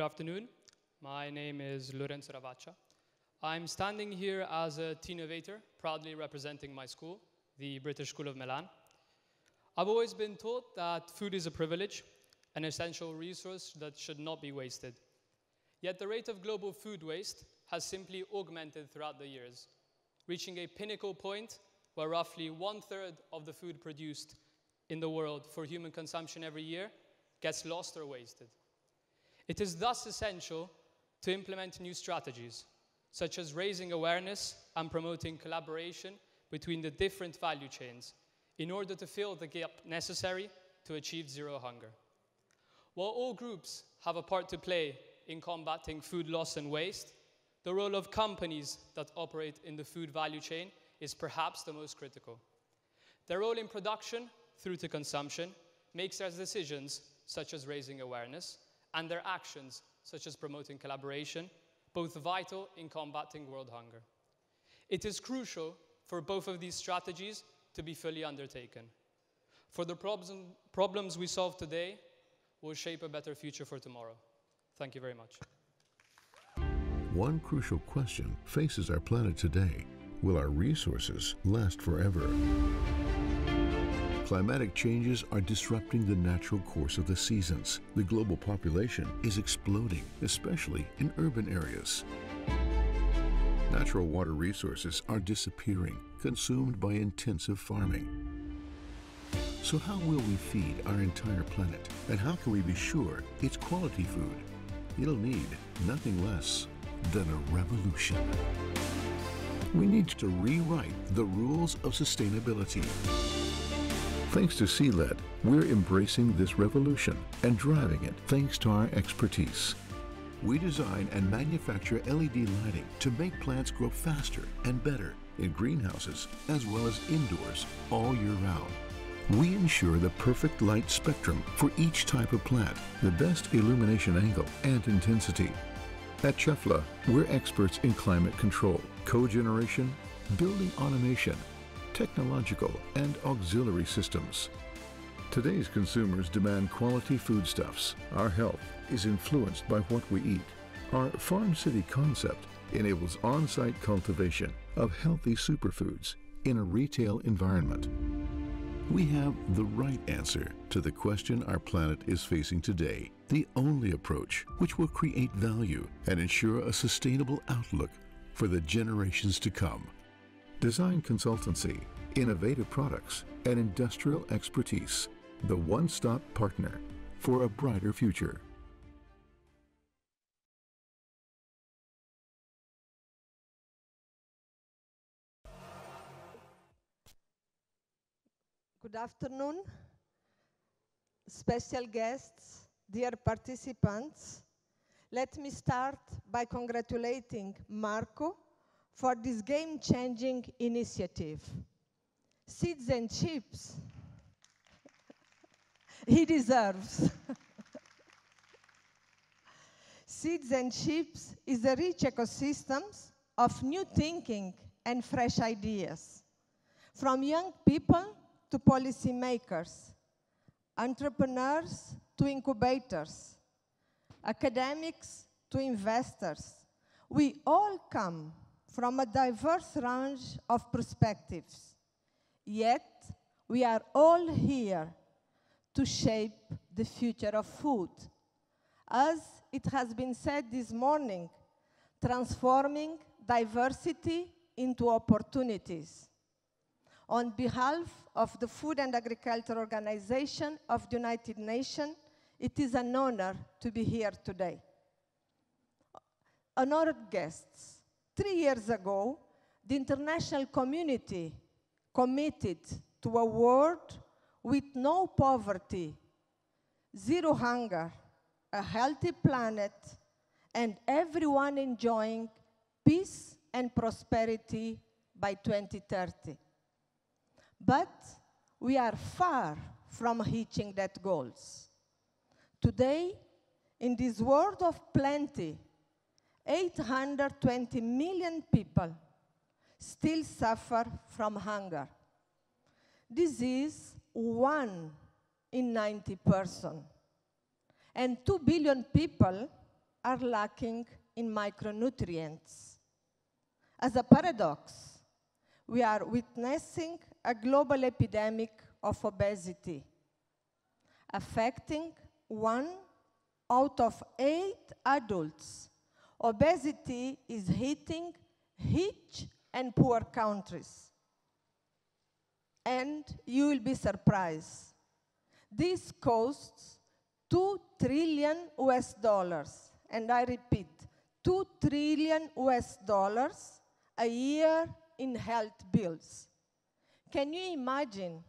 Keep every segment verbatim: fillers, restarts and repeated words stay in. Good afternoon. My name is Lorenzo Ravaccia. I'm standing here as a teen innovator, proudly representing my school, the British School of Milan. I've always been taught that food is a privilege, an essential resource that should not be wasted. Yet the rate of global food waste has simply augmented throughout the years, reaching a pinnacle point where roughly one-third of the food produced in the world for human consumption every year gets lost or wasted. It is thus essential to implement new strategies, such as raising awareness and promoting collaboration between the different value chains in order to fill the gap necessary to achieve zero hunger. While all groups have a part to play in combating food loss and waste, the role of companies that operate in the food value chain is perhaps the most critical. Their role in production through to consumption makes their decisions, such as raising awareness, and their actions, such as promoting collaboration, both vital in combating world hunger. It is crucial for both of these strategies to be fully undertaken. For the problem, problems we solve today will shape a better future for tomorrow. Thank you very much. One crucial question faces our planet today. Will our resources last forever? Climatic changes are disrupting the natural course of the seasons. The global population is exploding, especially in urban areas. Natural water resources are disappearing, consumed by intensive farming. So how will we feed our entire planet? And how can we be sure it's quality food? It'll need nothing less than a revolution. We need to rewrite the rules of sustainability. Thanks to C L E D, we're embracing this revolution and driving it thanks to our expertise. We design and manufacture L E D lighting to make plants grow faster and better in greenhouses as well as indoors all year round. We ensure the perfect light spectrum for each type of plant, the best illumination angle and intensity. At Cefla, we're experts in climate control, cogeneration, building automation, technological and auxiliary systems. Today's consumers demand quality foodstuffs. Our health is influenced by what we eat. Our Farm City concept enables on-site cultivation of healthy superfoods in a retail environment. We have the right answer to the question our planet is facing today, the only approach which will create value and ensure a sustainable outlook for the generations to come. Design consultancy, innovative products, and industrial expertise. The one-stop partner for a brighter future. Good afternoon, special guests, dear participants. Let me start by congratulating Marco for this game-changing initiative. Seeds and Chips, he deserves. Seeds and Chips is a rich ecosystem of new thinking and fresh ideas, from young people to policymakers, entrepreneurs to incubators, academics to investors. We all come from a diverse range of perspectives, yet we are all here to shape the future of food. As it has been said this morning, transforming diversity into opportunities. On behalf of the Food and Agriculture Organization of the United Nations, it is an honor to be here today. Honored guests, three years ago, the international community committed to a world with no poverty, zero hunger, a healthy planet, and everyone enjoying peace and prosperity by twenty thirty. But we are far from reaching that goals. Today, in this world of plenty, eight hundred twenty million people still suffer from hunger. This is one in ninety persons. And two billion people are lacking in micronutrients. As a paradox, we are witnessing a global epidemic of obesity, affecting one out of eight adults. Obesity is hitting rich and poor countries. And you will be surprised. This costs two trillion U S dollars, and I repeat, two trillion U S dollars a year in health bills. Can you imagine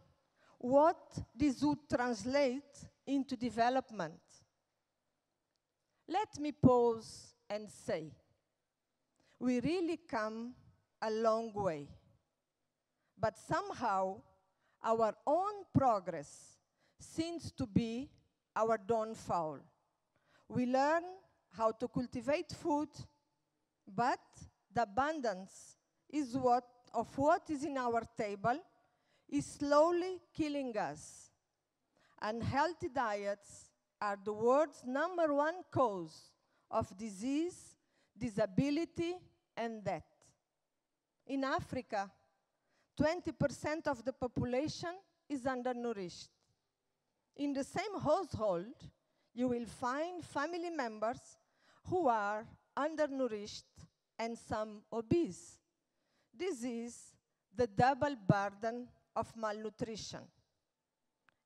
what this would translate into development? Let me pause and say, we really come a long way, but somehow our own progress seems to be our downfall. We learn how to cultivate food, but the abundance is what, of what is in our table is slowly killing us. Unhealthy diets are the world's number one cause of disease, disability, and death. In Africa, twenty percent of the population is undernourished. In the same household, you will find family members who are undernourished and some obese. This is the double burden of malnutrition.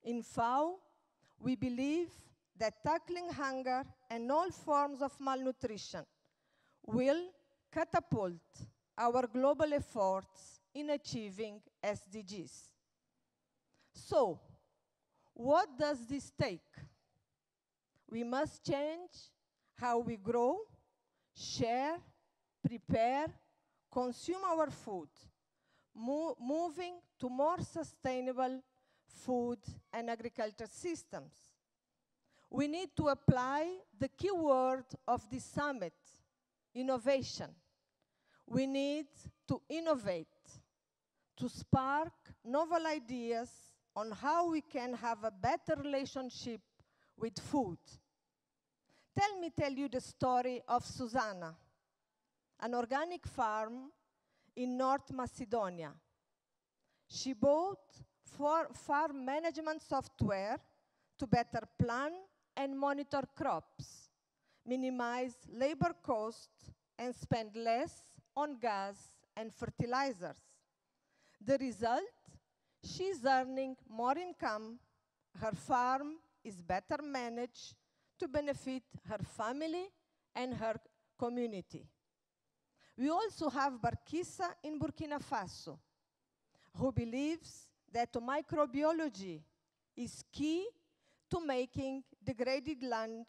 In F A O, we believe that tackling hunger and all forms of malnutrition will catapult our global efforts in achieving S D Gs. So, what does this take? We must change how we grow, share, prepare, consume our food, mo moving to more sustainable food and agriculture systems. We need to apply the key word of this summit, innovation. We need to innovate, to spark novel ideas on how we can have a better relationship with food. Tell me, tell you the story of Susanna, an organic farm in North Macedonia. She bought farm management software to better plan and monitor crops, minimize labor costs, and spend less on gas and fertilizers. The result? She's earning more income, her farm is better managed to benefit her family and her community. We also have Barkisa in Burkina Faso, who believes that microbiology is key to making degraded land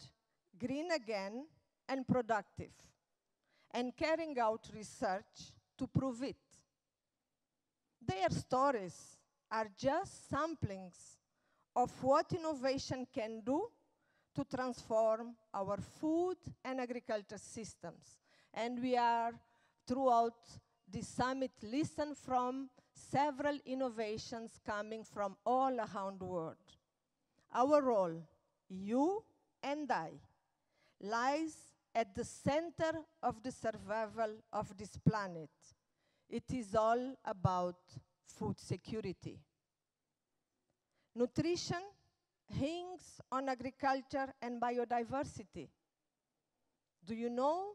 green again and productive, and carrying out research to prove it. Their stories are just samplings of what innovation can do to transform our food and agriculture systems. And we are, throughout this summit, listen from several innovations coming from all around the world. Our role, you and I, lies at the center of the survival of this planet. It is all about food security. Nutrition hinges on agriculture and biodiversity. Do you know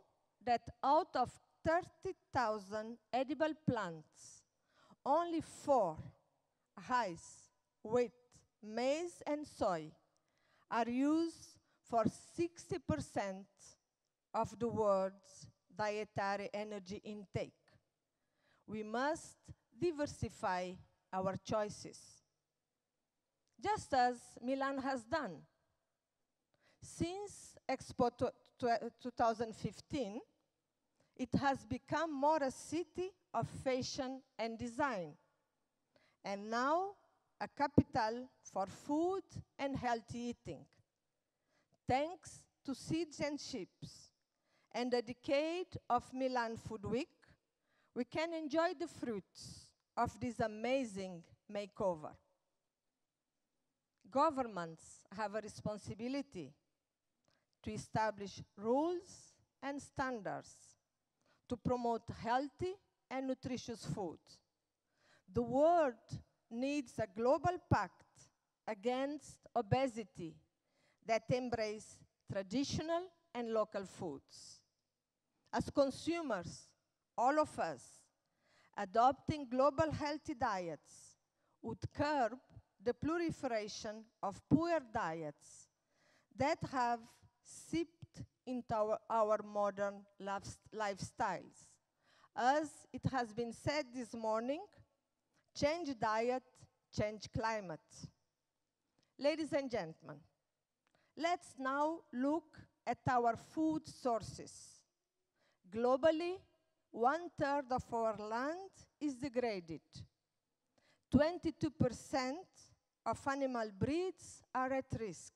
that out of thirty thousand edible plants, only four, rice, wheat, maize, and soy, are used for sixty percent of the world's dietary energy intake? We must diversify our choices, just as Milan has done. Since Expo twenty fifteen, it has become more a city of fashion and design, and now a capital for food and healthy eating. Thanks to Seeds and Chips and a decade of Milan Food Week, we can enjoy the fruits of this amazing makeover. Governments have a responsibility. to establish rules and standards to promote healthy and nutritious food. The world needs a global pact against obesity that embraces traditional and local foods. As consumers, all of us, adopting global healthy diets would curb the proliferation of poor diets that have seeped into our, our modern lifestyles. As it has been said this morning, change diet, change climate. Ladies and gentlemen, let's now look at our food sources. Globally, one-third of our land is degraded. twenty-two percent of animal breeds are at risk.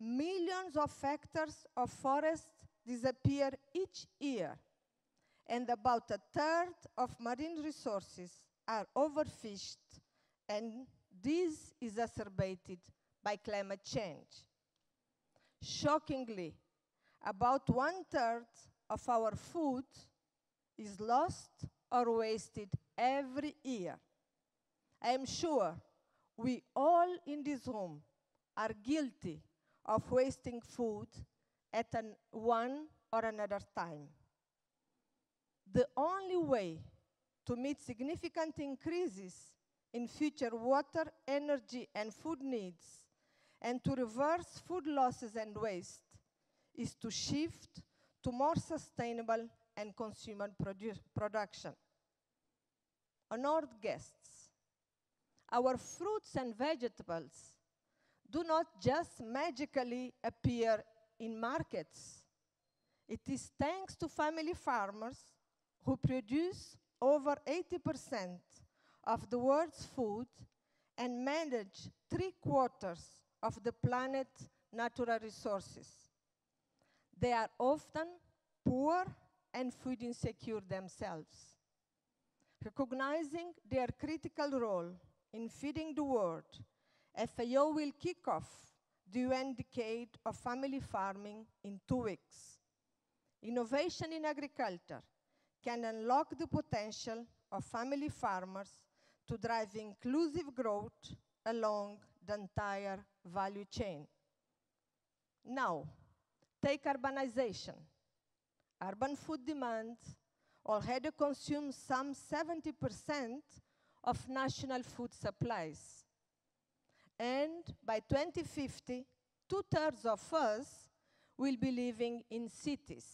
Millions of hectares of forests disappear each year, and about a third of marine resources are overfished, and this is exacerbated by climate change. Shockingly, about one-third of our food is lost or wasted every year. I am sure we all in this room are guilty of wasting food at an one or another time. The only way to meet significant increases in future water, energy, and food needs, and to reverse food losses and waste, is to shift to more sustainable and consumer produ production. Honored guests, our fruits and vegetables do not just magically appear in markets. It is thanks to family farmers who produce over eighty percent of the world's food and manage three quarters of the planet's natural resources. They are often poor and food insecure themselves. Recognizing their critical role in feeding the world, F A O will kick off the U N Decade of Family Farming in two weeks. Innovation in agriculture can unlock the potential of family farmers to drive inclusive growth along the entire value chain. Now, take urbanization. Urban food demand already consumes some seventy percent of national food supplies. And by twenty fifty, two-thirds of us will be living in cities.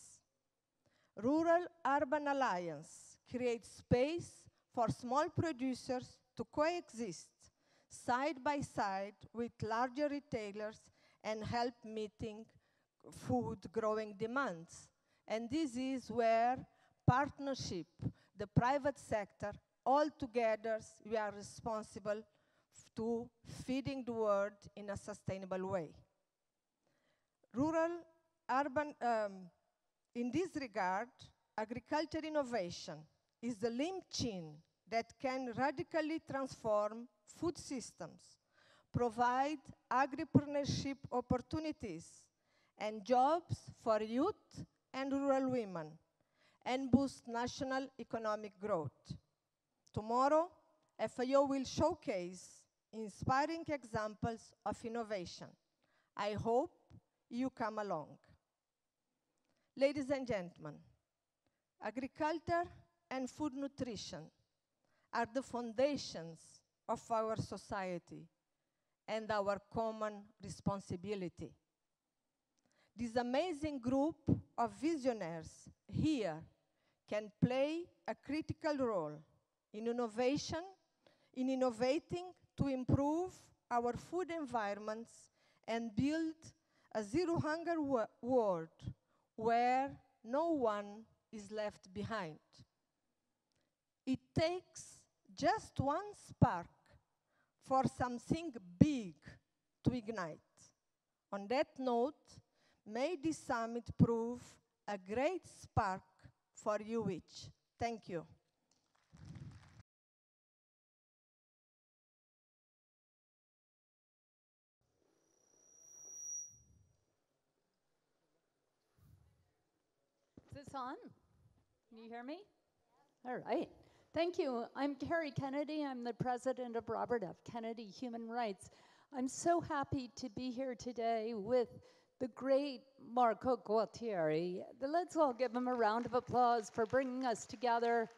Rural-urban alliance creates space for small producers to coexist side by side with larger retailers and help meeting food growing demands. And this is where partnership, the private sector, all together we are responsible to feeding the world in a sustainable way. Rural, urban, um, in this regard, agriculture innovation is the linchpin that can radically transform food systems, provide agripreneurship opportunities and jobs for youth and rural women, and boost national economic growth. Tomorrow, F A O will showcase inspiring examples of innovation. I hope you come along. Ladies and gentlemen, agriculture and food nutrition are the foundations of our society and our common responsibility. This amazing group of visionaries here can play a critical role in innovation, in innovating to improve our food environments and build a zero-hunger world where no one is left behind. It takes just one spark for something big to ignite. On that note, may this summit prove a great spark for you each. Thank you. this on? Can you hear me? All right. Thank you. I'm Kerry Kennedy. I'm the president of Robert F. Kennedy Human Rights. I'm so happy to be here today with the great Marco Gualtieri. Let's all give him a round of applause for bringing us together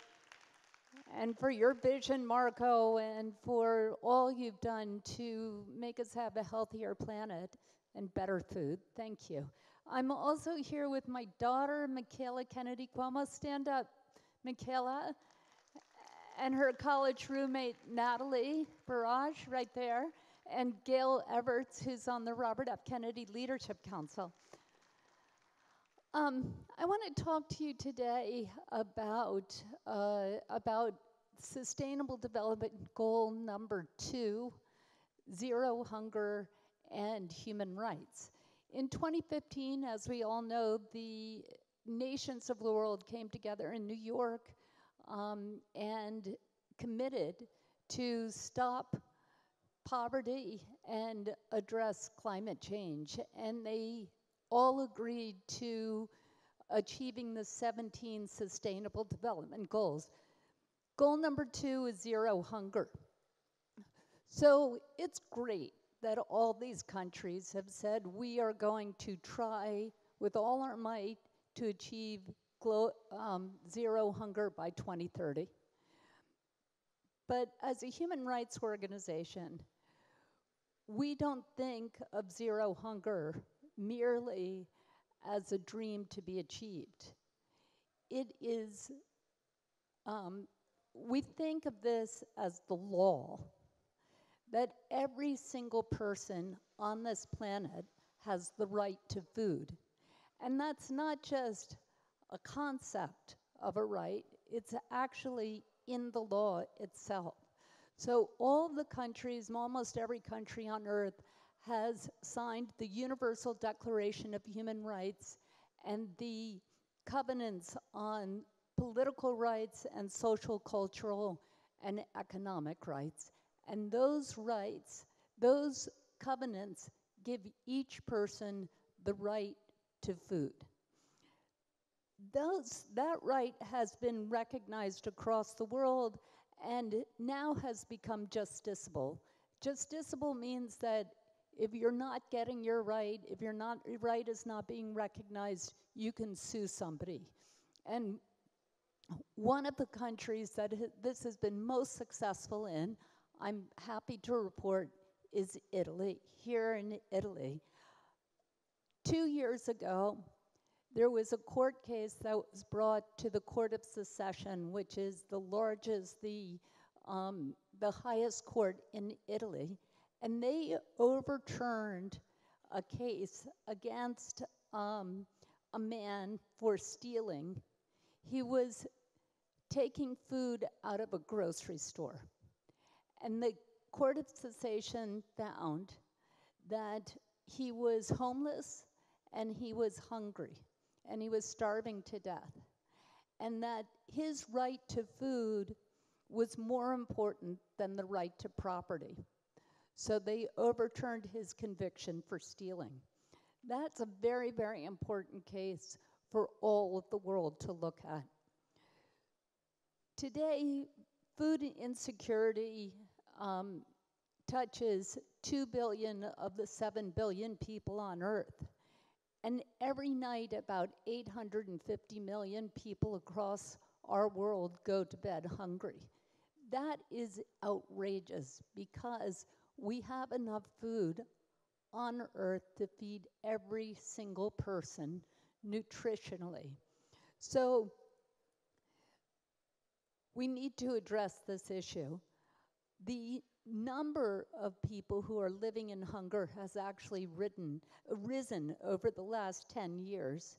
and for your vision, Marco, and for all you've done to make us have a healthier planet and better food. Thank you. I'm also here with my daughter, Michaela Kennedy Cuomo. Stand up, Michaela. And her college roommate, Natalie Barrage, right there, and Gail Everts, who's on the Robert F. Kennedy Leadership Council. Um, I want to talk to you today about, uh, about Sustainable Development Goal number two, zero hunger and human rights. In twenty fifteen, as we all know, the nations of the world came together in New York Um, and committed to stop poverty and address climate change. And they all agreed to achieving the seventeen Sustainable Development Goals. Goal number two is zero hunger. So it's great that all these countries have said we are going to try with all our might to achieve Um, zero hunger by twenty thirty. But as a human rights organization, we don't think of zero hunger merely as a dream to be achieved. It is, um, we think of this as the law, that every single person on this planet has the right to food. And that's not just a concept of a right, it's actually in the law itself. So all the countries, almost every country on earth, has signed the Universal Declaration of Human Rights and the covenants on political rights and social, cultural, and economic rights. And those rights, those covenants, give each person the right to food. Those, that right has been recognized across the world and now has become justiciable. Justiciable means that if you're not getting your right, if your not, right is not being recognized, you can sue somebody. And one of the countries that this has been most successful in, I'm happy to report, is Italy, here in Italy. Two years ago, there was a court case that was brought to the Court of Cassation, which is the largest, the, um, the highest court in Italy. And they overturned a case against um, a man for stealing. He was taking food out of a grocery store. And the Court of Cassation found that he was homeless and he was hungry, and he was starving to death, and that his right to food was more important than the right to property. So they overturned his conviction for stealing. That's a very, very important case for all of the world to look at. Today, food insecurity um, touches two billion of the seven billion people on Earth. And every night, about eight hundred fifty million people across our world go to bed hungry. That is outrageous because we have enough food on Earth to feed every single person nutritionally. So we need to address this issue. The number of people who are living in hunger has actually risen, risen over the last ten years.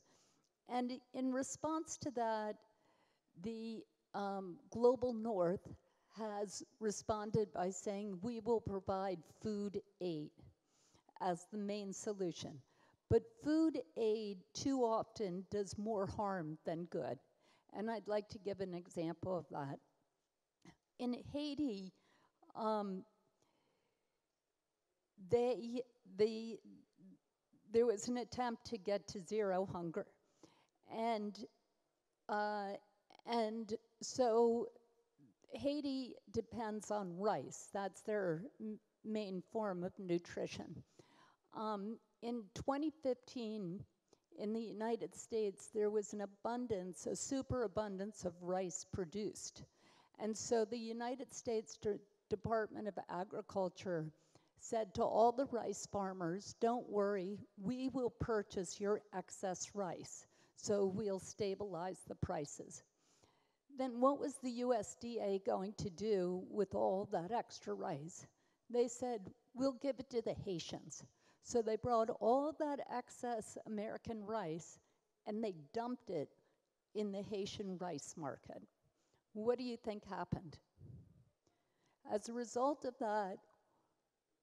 And in response to that, the um, Global North has responded by saying, we will provide food aid as the main solution. But food aid too often does more harm than good. And I'd like to give an example of that. In Haiti, Um, they, the, there was an attempt to get to zero hunger. And Uh, and so Haiti depends on rice. That's their m main form of nutrition. Um, in twenty fifteen, in the United States, there was an abundance, a superabundance of rice produced. And so the United States De- Department of Agriculture said to all the rice farmers, don't worry, we will purchase your excess rice, so we'll stabilize the prices. Then what was the U S D A going to do with all that extra rice? They said, we'll give it to the Haitians. So they brought all that excess American rice and they dumped it in the Haitian rice market. What do you think happened? As a result of that,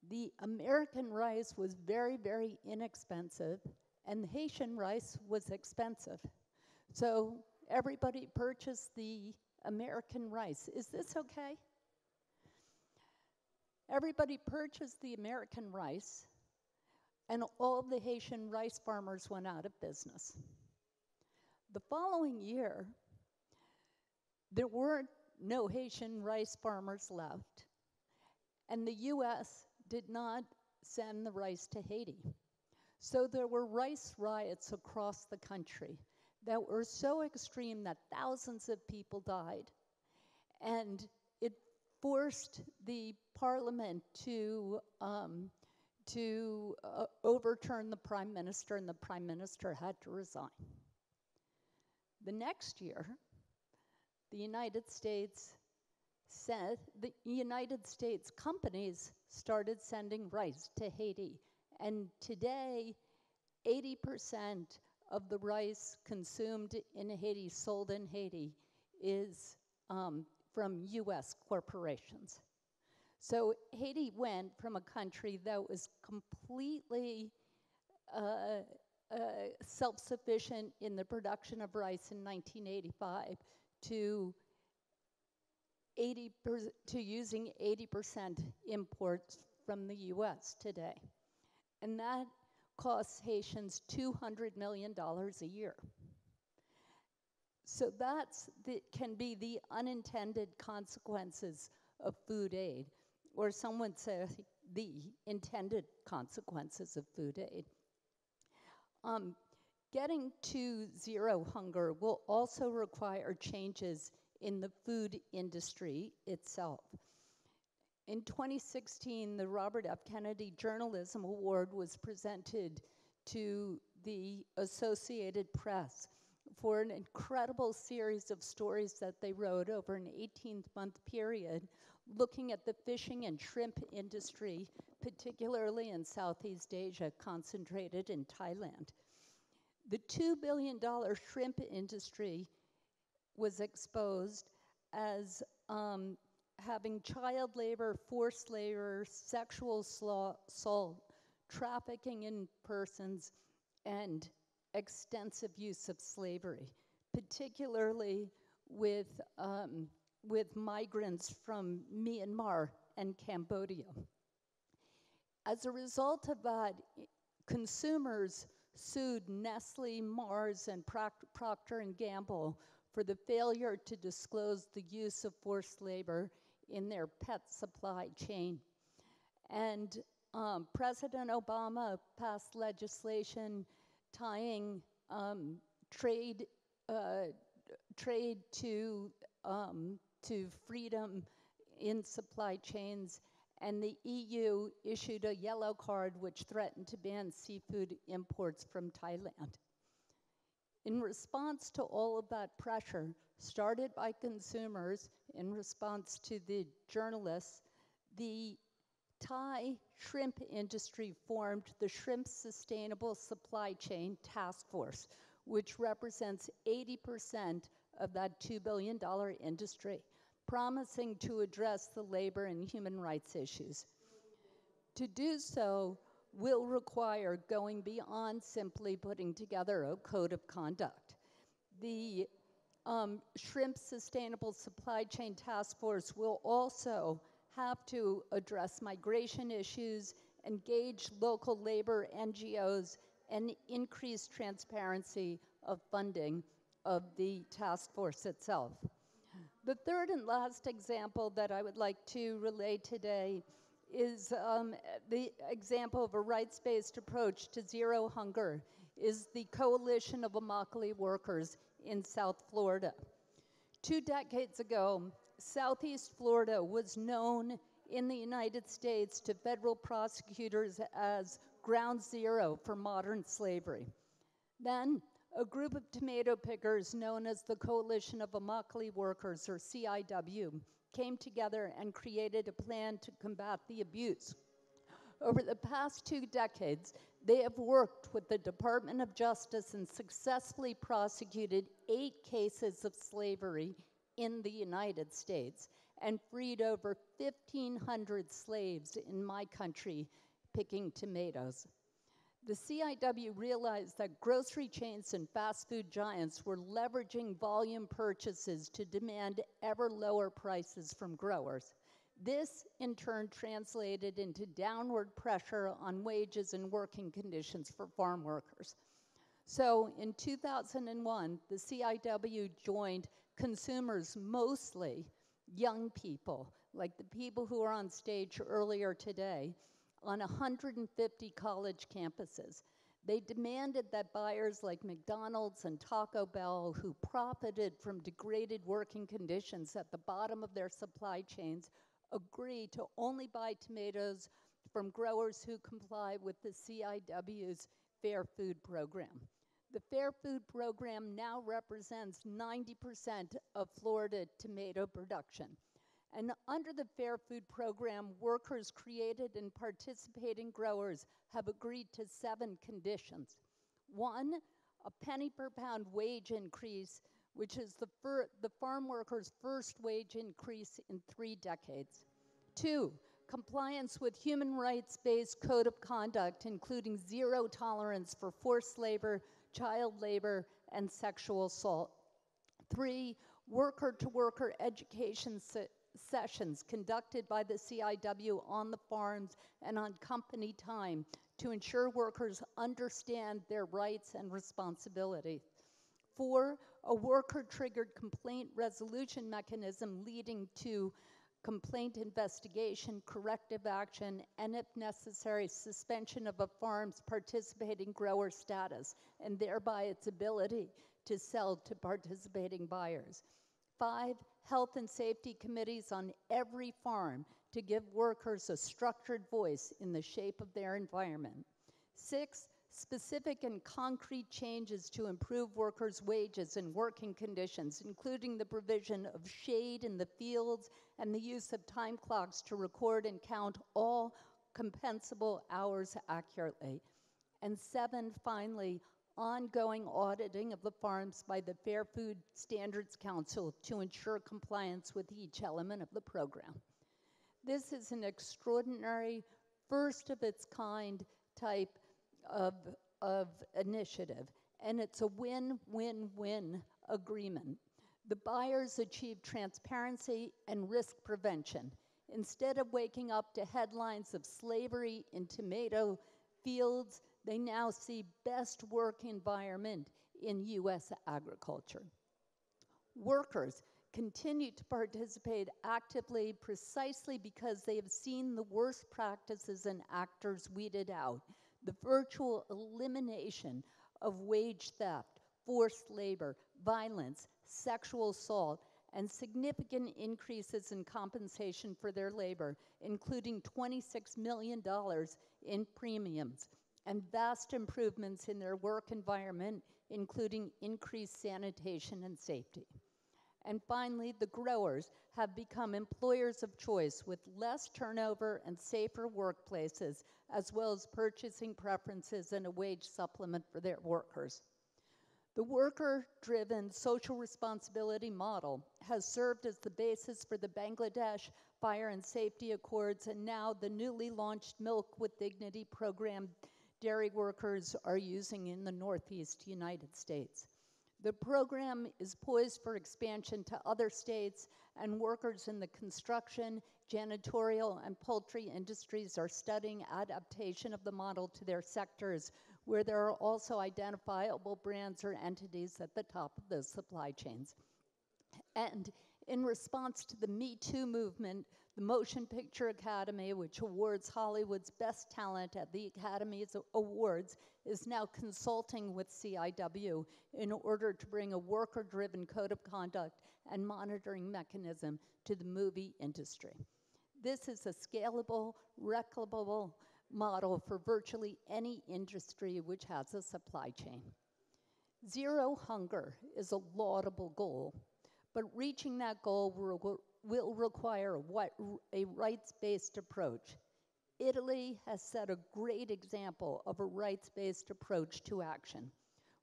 the American rice was very, very inexpensive, and the Haitian rice was expensive. So everybody purchased the American rice. Is this okay? Everybody purchased the American rice, and all the Haitian rice farmers went out of business. The following year, there were no Haitian rice farmers left, and the U S did not send the rice to Haiti. So there were rice riots across the country that were so extreme that thousands of people died. And it forced the parliament to, um, to uh, overturn the prime minister, and the prime minister had to resign. The next year, the United States Sent, the United States companies started sending rice to Haiti. And today, eighty percent of the rice consumed in Haiti, sold in Haiti, is um, from U S corporations. So Haiti went from a country that was completely uh, uh, self-sufficient in the production of rice in nineteen eighty-five to eighty percent to using eighty percent imports from the U S today. And that costs Haitians two hundred million dollars a year. So that's the, can be the unintended consequences of food aid, or some would say the intended consequences of food aid. Um, getting to zero hunger will also require changes in the food industry itself. In twenty sixteen, the Robert F. Kennedy Journalism Award was presented to the Associated Press for an incredible series of stories that they wrote over an eighteen-month period looking at the fishing and shrimp industry, particularly in Southeast Asia, concentrated in Thailand. The two billion dollar shrimp industry was exposed as um, having child labor, forced labor, sexual assault, trafficking in persons, and extensive use of slavery, particularly with, um, with migrants from Myanmar and Cambodia. As a result of that, consumers sued Nestle, Mars, and Procter and Gamble for the failure to disclose the use of forced labor in their pet supply chain. And um, President Obama passed legislation tying um, trade, uh, trade to, um, to freedom in supply chains, and the E U issued a yellow card which threatened to ban seafood imports from Thailand. In response to all of that pressure, started by consumers in response to the journalists, the Thai shrimp industry formed the Shrimp Sustainable Supply Chain Task Force, which represents eighty percent of that two billion dollar industry, promising to address the labor and human rights issues. To do so will require going beyond simply putting together a code of conduct. The um, Shrimp Sustainable Supply Chain Task Force will also have to address migration issues, engage local labor N G Os, and increase transparency of funding of the task force itself. The third and last example that I would like to relay today is um, the example of a rights-based approach to zero hunger is the Coalition of Immokalee Workers in South Florida. Two decades ago, Southeast Florida was known in the United States to federal prosecutors as ground zero for modern slavery. Then, a group of tomato pickers known as the Coalition of Immokalee Workers, or C I W, came together and created a plan to combat the abuse. Over the past two decades, they have worked with the Department of Justice and successfully prosecuted eight cases of slavery in the United States and freed over fifteen hundred slaves in my country picking tomatoes. The C I W realized that grocery chains and fast food giants were leveraging volume purchases to demand ever lower prices from growers. This, in turn, translated into downward pressure on wages and working conditions for farm workers. So in two thousand one, the C I W joined consumers, mostly young people, like the people who were on stage earlier today, on one hundred fifty college campuses. They demanded that buyers like McDonald's and Taco Bell, who profited from degraded working conditions at the bottom of their supply chains, agree to only buy tomatoes from growers who comply with the C I W's Fair Food Program. The Fair Food Program now represents ninety percent of Florida tomato production. And under the Fair Food Program, workers created and participating growers have agreed to seven conditions. One, a penny per pound wage increase, which is the, fir the farm workers' first wage increase in three decades. Two, compliance with human rights-based code of conduct, including zero tolerance for forced labor, child labor, and sexual assault. Three, worker-to-worker education si sessions conducted by the C I W on the farms and on company time to ensure workers understand their rights and responsibilities. Four, a worker-triggered complaint resolution mechanism leading to complaint investigation, corrective action, and if necessary, suspension of a farm's participating grower status, and thereby its ability to sell to participating buyers. Five, health and safety committees on every farm to give workers a structured voice in the shape of their environment. Six, specific and concrete changes to improve workers' wages and working conditions, including the provision of shade in the fields and the use of time clocks to record and count all compensable hours accurately. And seven, finally, ongoing auditing of the farms by the Fair Food Standards Council to ensure compliance with each element of the program. This is an extraordinary, first-of-its-kind type of, of initiative, and it's a win-win-win agreement. The buyers achieve transparency and risk prevention. Instead of waking up to headlines of slavery in tomato fields, they now see best work environment in U S agriculture. Workers continue to participate actively precisely because they have seen the worst practices and actors weeded out, the virtual elimination of wage theft, forced labor, violence, sexual assault, and significant increases in compensation for their labor, including twenty-six million dollars in premiums, and vast improvements in their work environment, including increased sanitation and safety. And finally, the growers have become employers of choice with less turnover and safer workplaces, as well as purchasing preferences and a wage supplement for their workers. The worker-driven social responsibility model has served as the basis for the Bangladesh Fire and Safety Accords, and now the newly launched Milk with Dignity program dairy workers are using in the Northeast United States. The program is poised for expansion to other states, and workers in the construction, janitorial, and poultry industries are studying adaptation of the model to their sectors where there are also identifiable brands or entities at the top of those supply chains. And in response to the Me Too movement, the Motion Picture Academy, which awards Hollywood's best talent at the Academy's Awards, is now consulting with C I W in order to bring a worker-driven code of conduct and monitoring mechanism to the movie industry. This is a scalable, replicable model for virtually any industry which has a supply chain. Zero hunger is a laudable goal, but reaching that goal will, will require a rights-based approach. Italy has set a great example of a rights-based approach to action.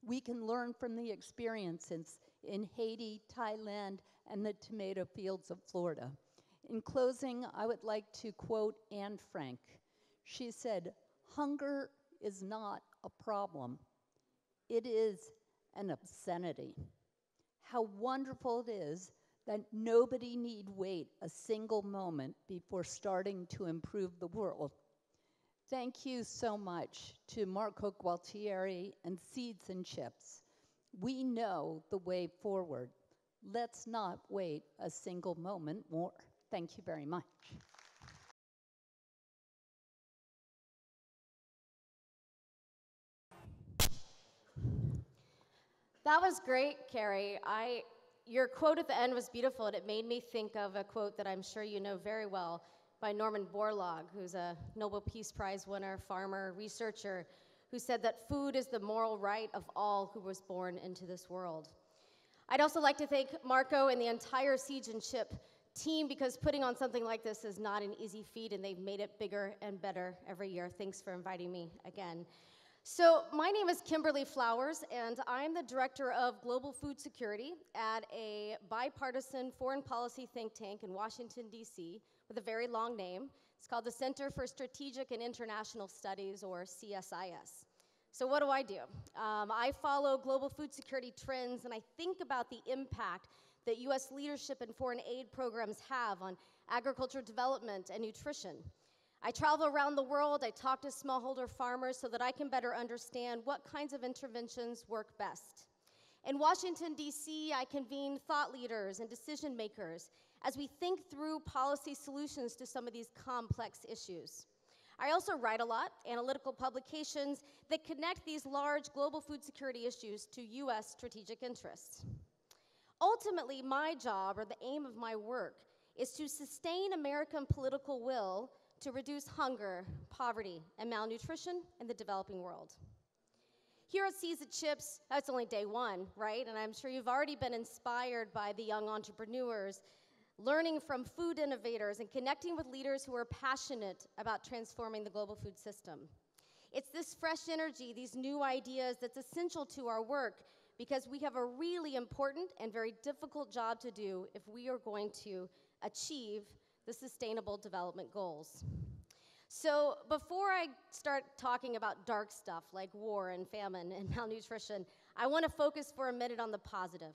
We can learn from the experiences in Haiti, Thailand, and the tomato fields of Florida. In closing, I would like to quote Anne Frank. She said, "Hunger is not a problem. It is an obscenity." How wonderful it is that nobody need wait a single moment before starting to improve the world. Thank you so much to Marco Gualtieri and Seeds and Chips. We know the way forward. Let's not wait a single moment more. Thank you very much. That was great, Kerry. I, your quote at the end was beautiful, and it made me think of a quote that I'm sure you know very well by Norman Borlaug, who's a Nobel Peace Prize winner, farmer, researcher, who said that food is the moral right of all who was born into this world. I'd also like to thank Marco and the entire Seeds and Chip team, because putting on something like this is not an easy feat, and they've made it bigger and better every year. Thanks for inviting me again. So my name is Kimberly Flowers, and I'm the Director of Global Food Security at a bipartisan foreign policy think tank in Washington, D C, with a very long name. It's called the Center for Strategic and International Studies, or C S I S. So what do I do? Um, I follow global food security trends, and I think about the impact that U S leadership and foreign aid programs have on agriculture development and nutrition. I travel around the world, I talk to smallholder farmers so that I can better understand what kinds of interventions work best. In Washington, D C, I convene thought leaders and decision makers as we think through policy solutions to some of these complex issues. I also write a lot, analytical publications that connect these large global food security issues to U S strategic interests. Ultimately, my job, or the aim of my work, is to sustain American political will to reduce hunger, poverty, and malnutrition in the developing world. Here at Seeds and Chips, that's only day one, right? And I'm sure you've already been inspired by the young entrepreneurs, learning from food innovators, and connecting with leaders who are passionate about transforming the global food system. It's this fresh energy, these new ideas, that's essential to our work, because we have a really important and very difficult job to do if we are going to achieve the Sustainable Development Goals. So before I start talking about dark stuff like war and famine and malnutrition, I want to focus for a minute on the positive.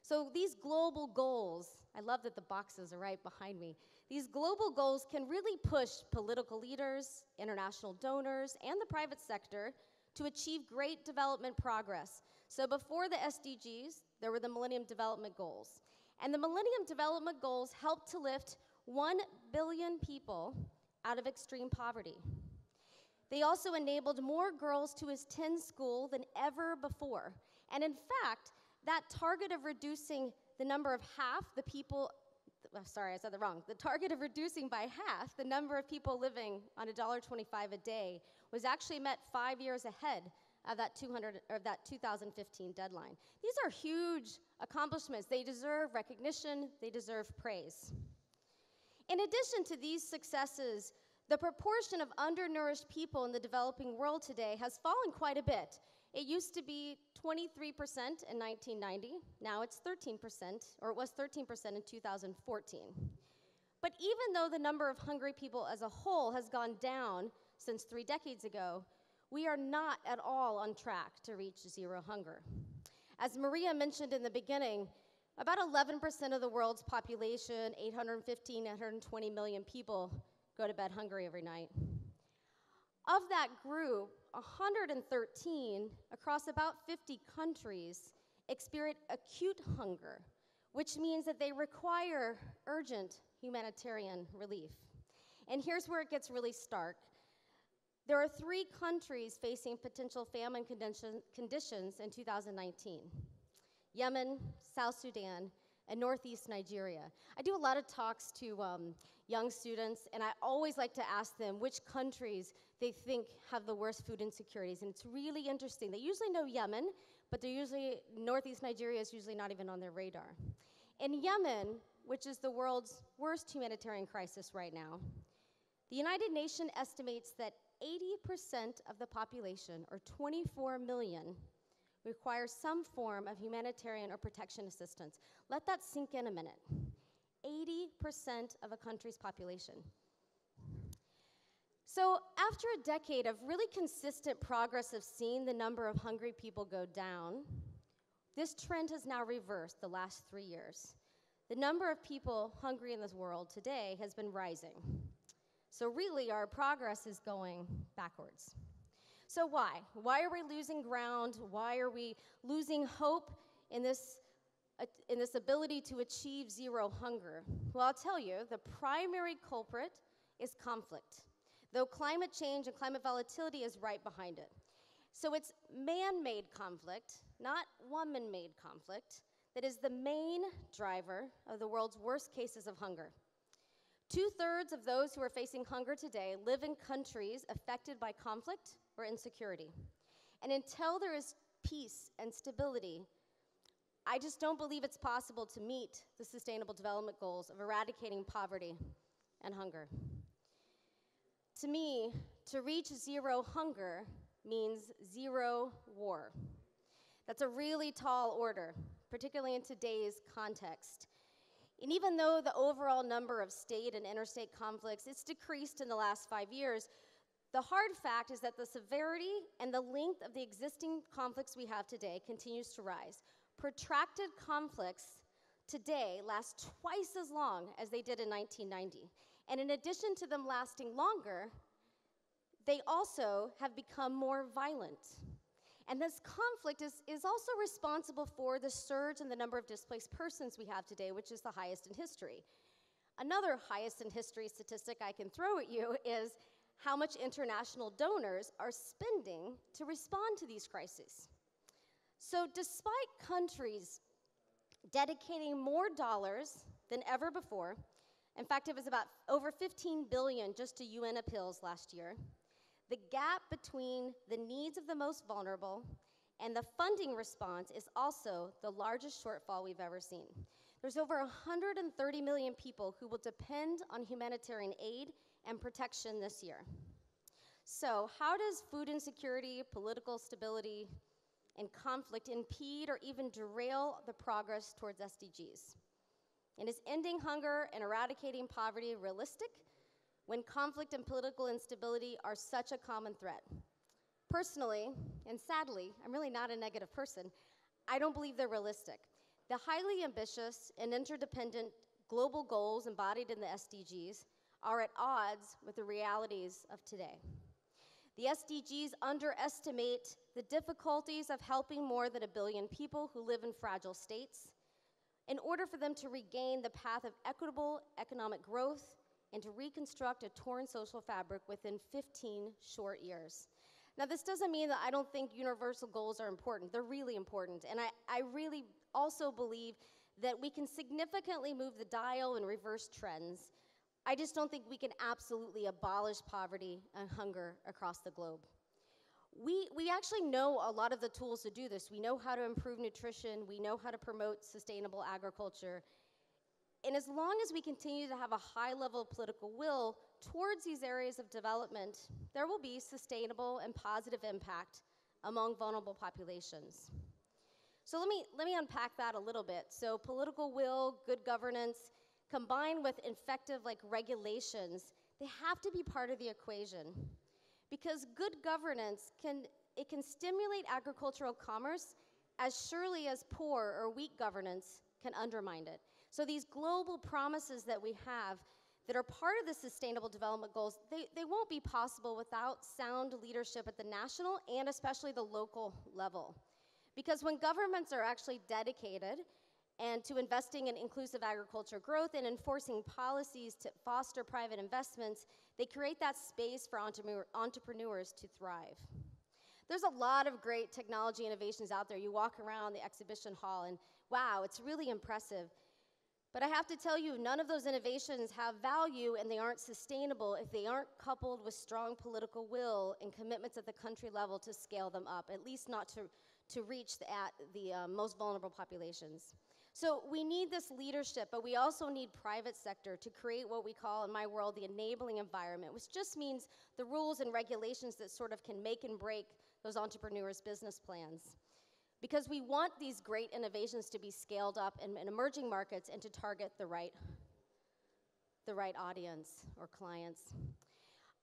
So these global goals, I love that the boxes are right behind me, these global goals can really push political leaders, international donors, and the private sector to achieve great development progress. So before the S D Gs, there were the Millennium Development Goals. And the Millennium Development Goals helped to lift one billion people out of extreme poverty. They also enabled more girls to attend school than ever before. And in fact, that target of reducing the number of half the people, sorry, I said that wrong, the target of reducing by half the number of people living on one dollar and twenty-five cents a day was actually met five years ahead of that, two hundred, or of that two thousand fifteen deadline. These are huge accomplishments. They deserve recognition, they deserve praise. In addition to these successes, the proportion of undernourished people in the developing world today has fallen quite a bit. It used to be twenty-three percent in nineteen ninety, now it's thirteen percent, or it was thirteen percent in two thousand fourteen. But even though the number of hungry people as a whole has gone down since three decades ago, we are not at all on track to reach zero hunger. As Maria mentioned in the beginning, about eleven percent of the world's population, eight hundred fifteen, eight hundred twenty million people, go to bed hungry every night. Of that group, one hundred thirteen across about fifty countries experience acute hunger, which means that they require urgent humanitarian relief. And here's where it gets really stark. There are three countries facing potential famine condition, conditions in two thousand nineteen. Yemen, South Sudan, and Northeast Nigeria. I do a lot of talks to um, young students, and I always like to ask them which countries they think have the worst food insecurities, and it's really interesting. They usually know Yemen, but they're usually, Northeast Nigeria is usually not even on their radar. In Yemen, which is the world's worst humanitarian crisis right now, the United Nations estimates that eighty percent of the population, or twenty-four million, requires some form of humanitarian or protection assistance. Let that sink in a minute. eighty percent of a country's population. So after a decade of really consistent progress of seeing the number of hungry people go down, this trend has now reversed the last three years. The number of people hungry in this world today has been rising. So really, our progress is going backwards. So why? Why are we losing ground? Why are we losing hope in this, uh, in this ability to achieve zero hunger? Well, I'll tell you, the primary culprit is conflict, though climate change and climate volatility is right behind it. So it's man-made conflict, not woman-made conflict, that is the main driver of the world's worst cases of hunger. Two-thirds of those who are facing hunger today live in countries affected by conflict or insecurity. And until there is peace and stability, I just don't believe it's possible to meet the Sustainable Development Goals of eradicating poverty and hunger. To me, to reach zero hunger means zero war. That's a really tall order, particularly in today's context. And even though the overall number of state and interstate conflicts has decreased in the last five years, the hard fact is that the severity and the length of the existing conflicts we have today continues to rise. Protracted conflicts today last twice as long as they did in nineteen ninety. And in addition to them lasting longer, they also have become more violent. And this conflict is, is also responsible for the surge in the number of displaced persons we have today, which is the highest in history. Another highest in history statistic I can throw at you is how much international donors are spending to respond to these crises. So despite countries dedicating more dollars than ever before, in fact, it was about over fifteen billion dollars just to U N appeals last year, the gap between the needs of the most vulnerable and the funding response is also the largest shortfall we've ever seen. There's over one hundred thirty million people who will depend on humanitarian aid and protection this year. So how does food insecurity, political stability, and conflict impede or even derail the progress towards S D Gs? And is ending hunger and eradicating poverty realistic when conflict and political instability are such a common threat? Personally, and sadly, I'm really not a negative person, I don't believe they're realistic. The highly ambitious and interdependent global goals embodied in the S D Gs are at odds with the realities of today. The S D Gs underestimate the difficulties of helping more than a billion people who live in fragile states in order for them to regain the path of equitable economic growth and to reconstruct a torn social fabric within fifteen short years. Now, this doesn't mean that I don't think universal goals are important. They're really important, and I, I really also believe that we can significantly move the dial and reverse trends. I just don't think we can absolutely abolish poverty and hunger across the globe. We, we actually know a lot of the tools to do this. We know how to improve nutrition. We know how to promote sustainable agriculture. And as long as we continue to have a high level of political will towards these areas of development, there will be sustainable and positive impact among vulnerable populations. So let me, let me unpack that a little bit. So political will, good governance, combined with effective like regulations, they have to be part of the equation. Because good governance, can, it can stimulate agricultural commerce as surely as poor or weak governance can undermine it. So these global promises that we have, that are part of the Sustainable Development Goals, they, they won't be possible without sound leadership at the national and especially the local level. Because when governments are actually dedicated and to investing in inclusive agriculture growth and enforcing policies to foster private investments, they create that space for entrepreneur, entrepreneurs to thrive. There's a lot of great technology innovations out there. You walk around the exhibition hall and wow, it's really impressive. But I have to tell you, none of those innovations have value and they aren't sustainable if they aren't coupled with strong political will and commitments at the country level to scale them up, at least not to, to reach the, at the uh, most vulnerable populations. So we need this leadership, but we also need private sector to create what we call, in my world, the enabling environment, which just means the rules and regulations that sort of can make and break those entrepreneurs' business plans. Because we want these great innovations to be scaled up in, in emerging markets and to target the right, the right audience or clients.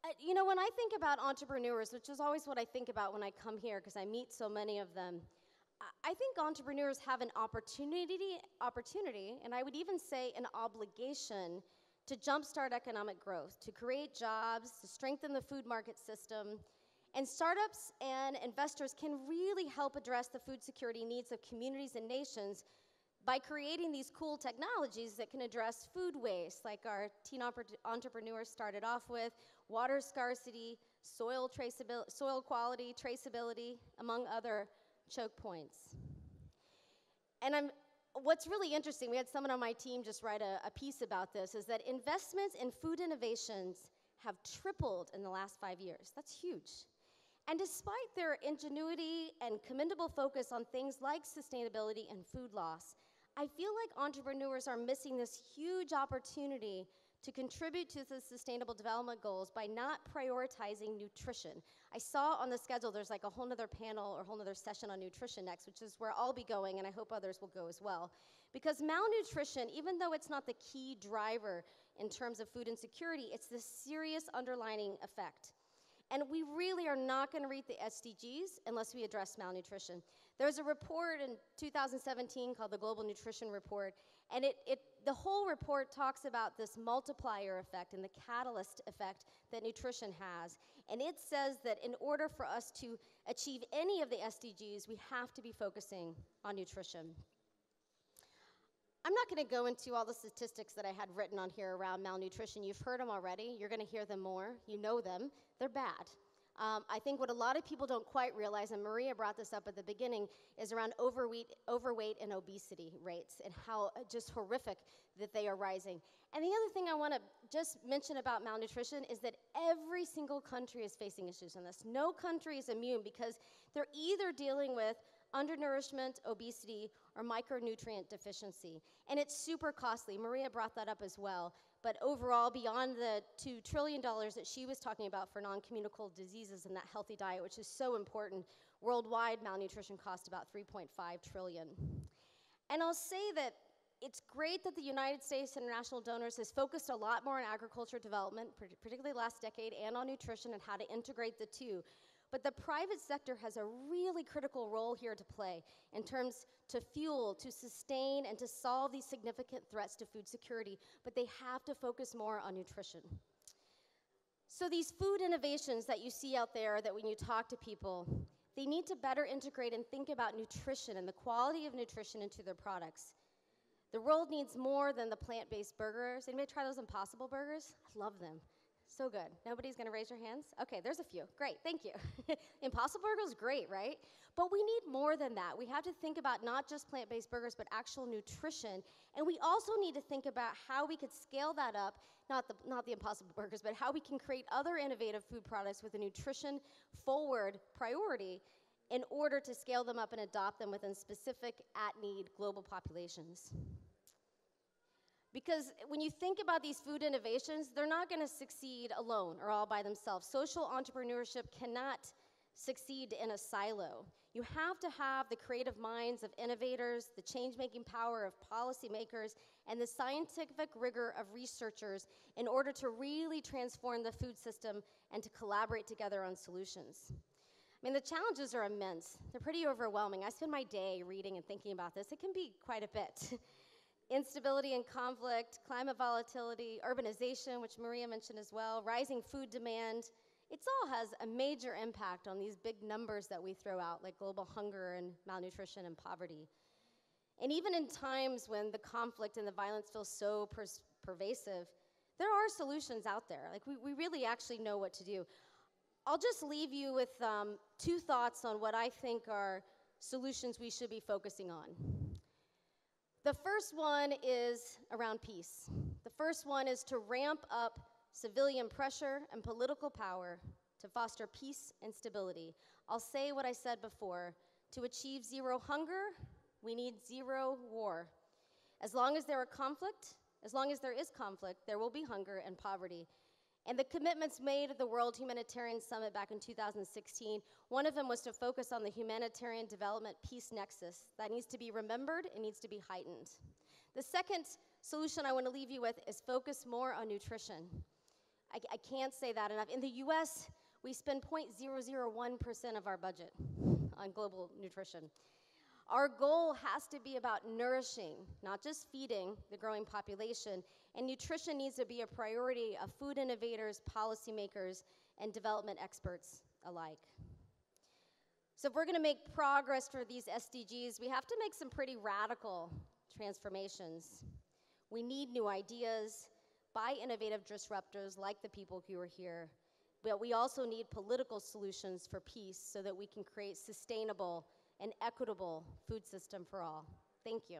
Uh, you know, when I think about entrepreneurs, which is always what I think about when I come here because I meet so many of them, I think entrepreneurs have an opportunity, opportunity, and I would even say an obligation to jumpstart economic growth, to create jobs, to strengthen the food market system. And startups and investors can really help address the food security needs of communities and nations by creating these cool technologies that can address food waste, like our teen entrepreneurs started off with, water scarcity, soil traceability, soil quality, traceability, among other choke points. And I'm, what's really interesting, we had someone on my team just write a, a piece about this, is that investments in food innovations have tripled in the last five years. That's huge. And despite their ingenuity and commendable focus on things like sustainability and food loss, I feel like entrepreneurs are missing this huge opportunity to contribute to the Sustainable Development Goals by not prioritizing nutrition. I saw on the schedule there's like a whole nother panel or whole nother session on nutrition next, which is where I'll be going, and I hope others will go as well. Because malnutrition, even though it's not the key driver in terms of food insecurity, it's this serious underlining effect. And we really are not going to reach the S D Gs unless we address malnutrition. There was a report in two thousand seventeen called the Global Nutrition Report, and it, it, the whole report talks about this multiplier effect and the catalyst effect that nutrition has. And it says that in order for us to achieve any of the S D Gs, we have to be focusing on nutrition. I'm not going to go into all the statistics that I had written on here around malnutrition. You've heard them already. You're going to hear them more. You know them. They're bad. Um, I think what a lot of people don't quite realize, and Maria brought this up at the beginning, is around overweight, overweight and obesity rates and how just horrific that they are rising. And the other thing I want to just mention about malnutrition is that every single country is facing issues on this. No country is immune because they're either dealing with undernourishment, obesity, or micronutrient deficiency. And it's super costly. Maria brought that up as well. But overall, beyond the two trillion dollars that she was talking about for non-communicable diseases and that healthy diet, which is so important, worldwide malnutrition costs about three point five trillion dollars. And I'll say that it's great that the United States international donors has focused a lot more on agriculture development, particularly last decade, and on nutrition and how to integrate the two. But the private sector has a really critical role here to play in terms to fuel, to sustain, and to solve these significant threats to food security, but they have to focus more on nutrition. So these food innovations that you see out there that when you talk to people, they need to better integrate and think about nutrition and the quality of nutrition into their products. The world needs more than the plant-based burgers. Anybody try those Impossible Burgers? I love them. So good. Nobody's going to raise your hands? Okay, there's a few. Great, thank you. Impossible Burger's great, right? But we need more than that. We have to think about not just plant-based burgers, but actual nutrition. And we also need to think about how we could scale that up, not the, not the Impossible Burgers, but how we can create other innovative food products with a nutrition-forward priority in order to scale them up and adopt them within specific at-need global populations. Because when you think about these food innovations, they're not going to succeed alone or all by themselves. Social entrepreneurship cannot succeed in a silo. You have to have the creative minds of innovators, the change-making power of policymakers, and the scientific rigor of researchers in order to really transform the food system and to collaborate together on solutions. I mean, the challenges are immense. They're pretty overwhelming. I spend my day reading and thinking about this. It can be quite a bit. instability and conflict, climate volatility, urbanization, which Maria mentioned as well, rising food demand. It all has a major impact on these big numbers that we throw out, like global hunger and malnutrition and poverty. And even in times when the conflict and the violence feels so per pervasive, there are solutions out there. Like we, we really actually know what to do. I'll just leave you with um, two thoughts on what I think are solutions we should be focusing on. The first one is around peace. The first one is to ramp up civilian pressure and political power to foster peace and stability. I'll say what I said before. To achieve zero hunger, we need zero war. As long as there are conflict, as long as there is conflict, there will be hunger and poverty. And the commitments made at the World Humanitarian Summit back in two thousand sixteen, one of them was to focus on the humanitarian development peace nexus. That needs to be remembered, it needs to be heightened. The second solution I want to leave you with is focus more on nutrition. I, I can't say that enough. In the U S, we spend zero point zero zero one percent of our budget on global nutrition. Our goal has to be about nourishing, not just feeding the growing population, and nutrition needs to be a priority of food innovators, policymakers, and development experts alike. So if we're gonna make progress for these S D Gs, we have to make some pretty radical transformations. We need new ideas by innovative disruptors like the people who are here, but we also need political solutions for peace so that we can create sustainable an equitable food system for all. Thank you.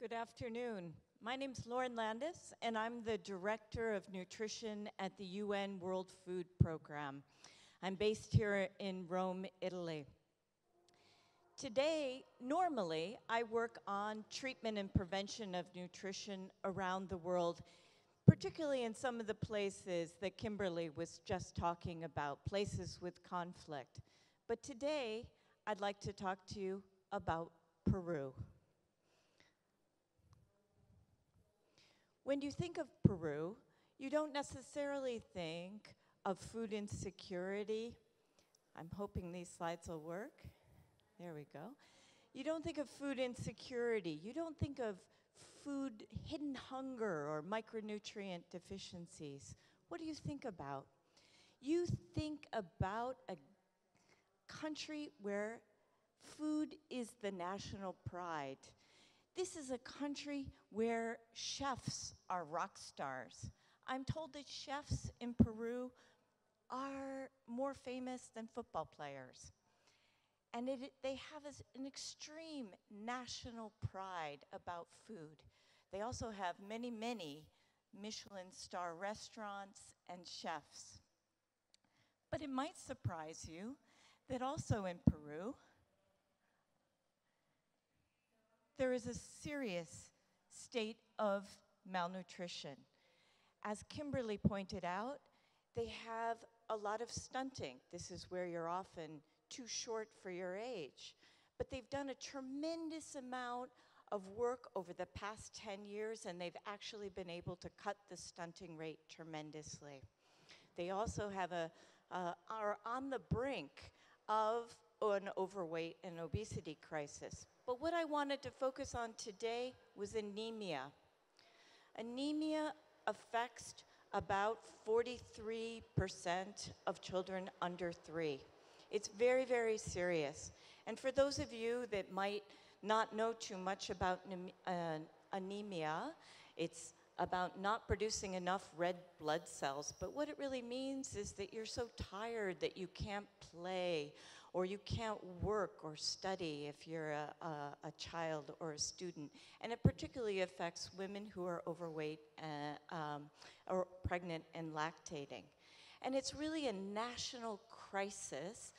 Good afternoon. My name's Lauren Landis, and I'm the Director of Nutrition at the U N World Food Program. I'm based here in Rome, Italy. Today, normally, I work on treatment and prevention of nutrition around the world, particularly in some of the places that Kimberly was just talking about, places with conflict. But today, I'd like to talk to you about Peru. When you think of Peru, you don't necessarily think of food insecurity. I'm hoping these slides will work. There we go. You don't think of food insecurity. You don't think of food, hidden hunger, or micronutrient deficiencies. What do you think about? You think about a country where food is the national pride. This is a country where chefs are rock stars. I'm told that chefs in Peru are more famous than football players. And it, they have an extreme national pride about food. They also have many, many Michelin star restaurants and chefs. But it might surprise you that also in Peru, there is a serious state of malnutrition. As Kimberly pointed out, they have a lot of stunting. This is where you're often too short for your age. But they've done a tremendous amount of work over the past ten years, and they've actually been able to cut the stunting rate tremendously. They also have a, uh, are on the brink of an overweight and obesity crisis. But what I wanted to focus on today was anemia. Anemia affects about forty-three percent of children under three. It's very, very serious. And for those of you that might not know too much about uh, anemia, it's about not producing enough red blood cells. But what it really means is that you're so tired that you can't play, or you can't work or study if you're a, a, a child or a student. And it particularly affects women who are overweight uh, um, or pregnant and lactating. And it's really a national crisis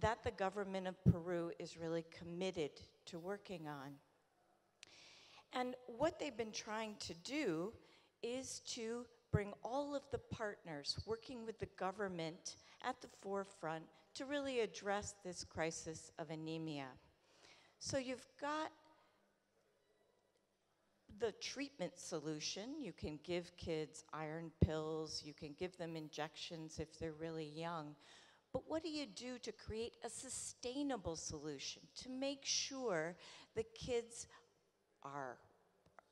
that the government of Peru is really committed to working on. And what they've been trying to do is to bring all of the partners working with the government at the forefront to really address this crisis of anemia. So you've got the treatment solution. You can give kids iron pills, you can give them injections if they're really young, But what do you do to create a sustainable solution to make sure the kids are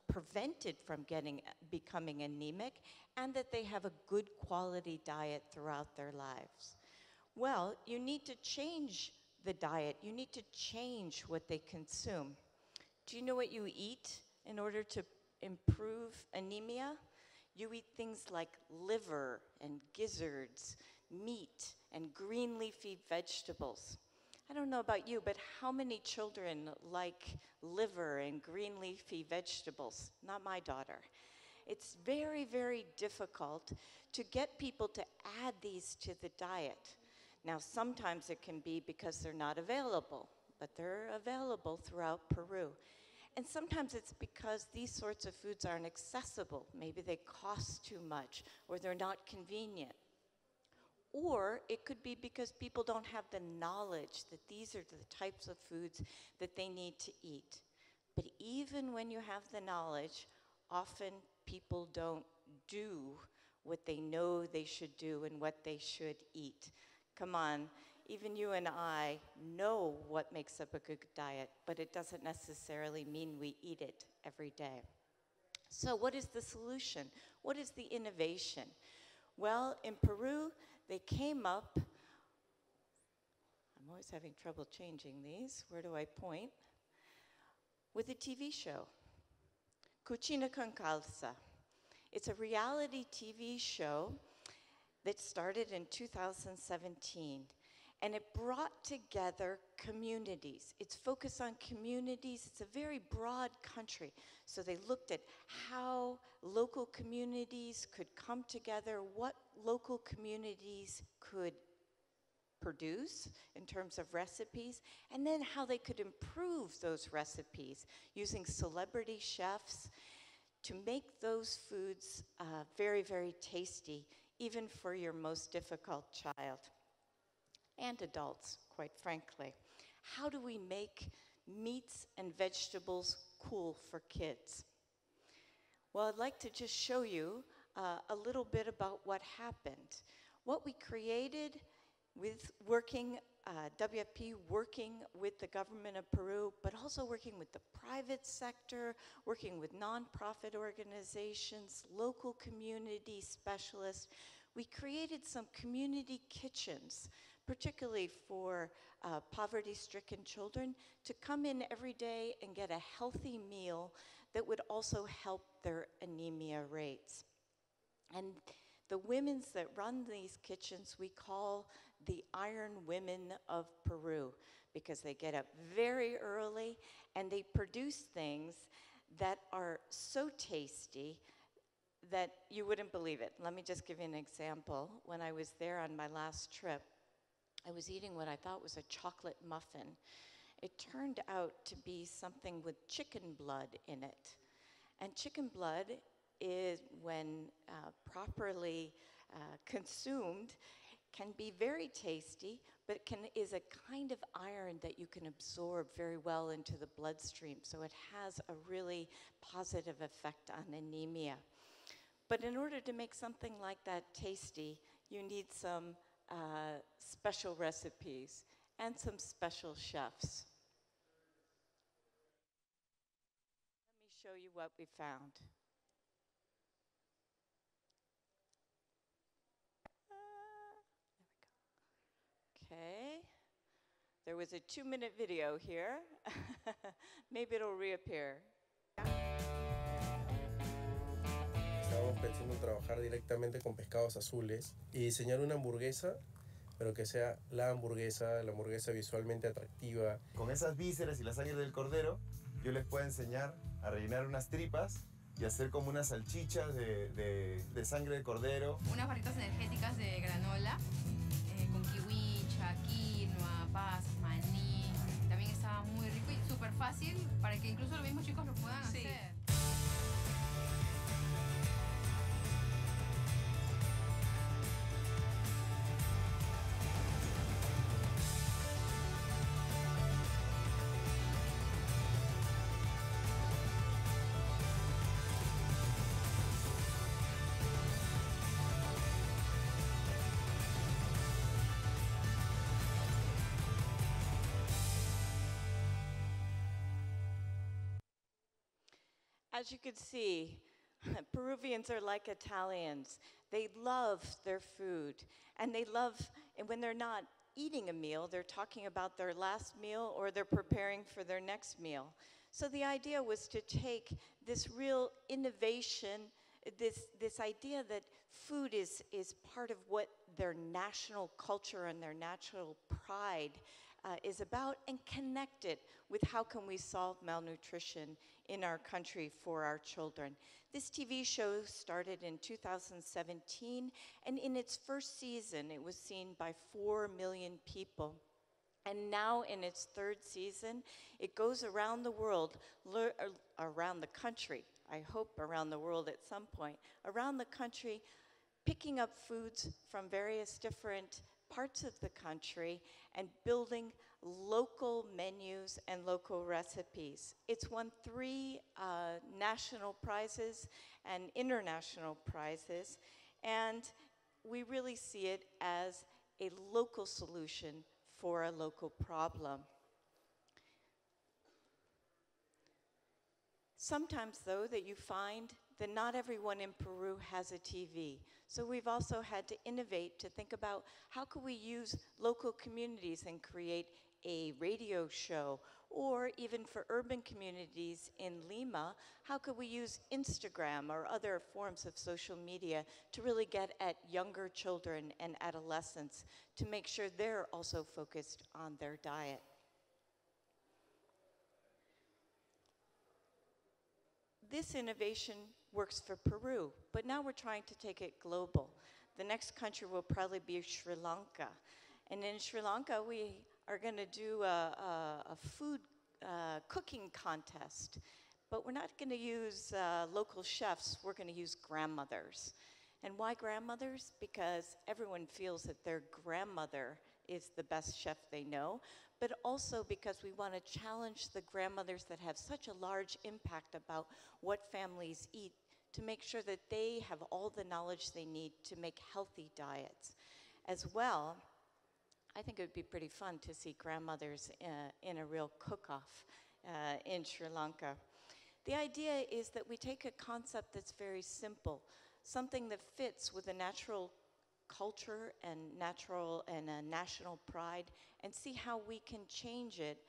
prevented from getting becoming anemic and that they have a good quality diet throughout their lives? Well, you need to change the diet. You need to change what they consume. Do you know what you eat in order to improve anemia? You eat things like liver and gizzards, meat, and green leafy vegetables. I don't know about you, but how many children like liver and green leafy vegetables? Not my daughter. It's very, very difficult to get people to add these to the diet. Now, sometimes it can be because they're not available, but they're available throughout Peru. And sometimes it's because these sorts of foods aren't accessible. Maybe they cost too much, or they're not convenient. Or it could be because people don't have the knowledge that these are the types of foods that they need to eat. But even when you have the knowledge, often people don't do what they know they should do and what they should eat. Come on, even you and I know what makes up a good diet, but it doesn't necessarily mean we eat it every day. So what is the solution? What is the innovation? Well, in Peru, they came up, I'm always having trouble changing these, where do I point, with a T V show, Cucina con Calza. It's a reality T V show that started in two thousand seventeen, and it brought together communities. It's focused on communities. It's a very broad country, so they looked at how local communities could come together, what local communities could produce in terms of recipes, and then how they could improve those recipes using celebrity chefs to make those foods uh, very, very tasty, even for your most difficult child and adults, quite frankly. How do we make meats and vegetables cool for kids? Well, I'd like to just show you Uh, a little bit about what happened. What we created with working, uh, W F P working with the government of Peru, but also working with the private sector, working with nonprofit organizations, local community specialists, we created some community kitchens, particularly for uh, poverty-stricken children, to come in every day and get a healthy meal that would also help their anemia rates. And the women that run these kitchens, we call the Iron Women of Peru, because they get up very early and they produce things that are so tasty that you wouldn't believe it. Let me just give you an example. When I was there on my last trip, I was eating what I thought was a chocolate muffin. It turned out to be something with chicken blood in it. And chicken blood is, when uh, properly uh, consumed, can be very tasty, but it can, is a kind of iron that you can absorb very well into the bloodstream, so it has a really positive effect on anemia. But in order to make something like that tasty, you need some uh, special recipes and some special chefs. Let me show you what we found. Okay, there was a two-minute video here. Maybe it'll reappear. Estamos pensando en trabajar directamente con pescados azules y diseñar una hamburguesa, pero que sea la hamburguesa, la hamburguesa visualmente atractiva. Con esas vísceras y la sangre del cordero, yo les puedo enseñar a rellenar unas tripas y hacer como unas salchichas de, de, de sangre de cordero. Unas barritas energéticas de granola. Quinoa, pasas, maní, también estaba muy rico y súper fácil para que incluso los mismos chicos lo puedan sí. hacer. As you can see, Peruvians are like Italians. They love their food, and they love, and when they're not eating a meal, they're talking about their last meal or they're preparing for their next meal. So the idea was to take this real innovation, this, this idea that food is, is part of what their national culture and their natural pride uh, is about, and connect it with how can we solve malnutrition in our country for our children. This T V show started in two thousand seventeen, and in its first season, it was seen by four million people. And now in its third season, it goes around the world, around the country, I hope around the world at some point, around the country, picking up foods from various different parts of the country and building local menus and local recipes. It's won three uh, national prizes and international prizes, and we really see it as a local solution for a local problem. Sometimes, though, that you find that not everyone in Peru has a T V. So we've also had to innovate to think about how could we use local communities and create a radio show, or even for urban communities in Lima, how could we use Instagram or other forms of social media to really get at younger children and adolescents to make sure they're also focused on their diet. This innovation works for Peru, but now we're trying to take it global. The next country will probably be Sri Lanka. And in Sri Lanka, we are going to do a, a, a food uh, cooking contest, but we're not going to use uh, local chefs, we're going to use grandmothers. And why grandmothers? Because everyone feels that their grandmother is the best chef they know, but also because we want to challenge the grandmothers that have such a large impact about what families eat to make sure that they have all the knowledge they need to make healthy diets. As well, I think it would be pretty fun to see grandmothers uh, in a real cook-off uh, in Sri Lanka. The idea is that we take a concept that's very simple, something that fits with a natural culture and natural and a national pride, and see how we can change it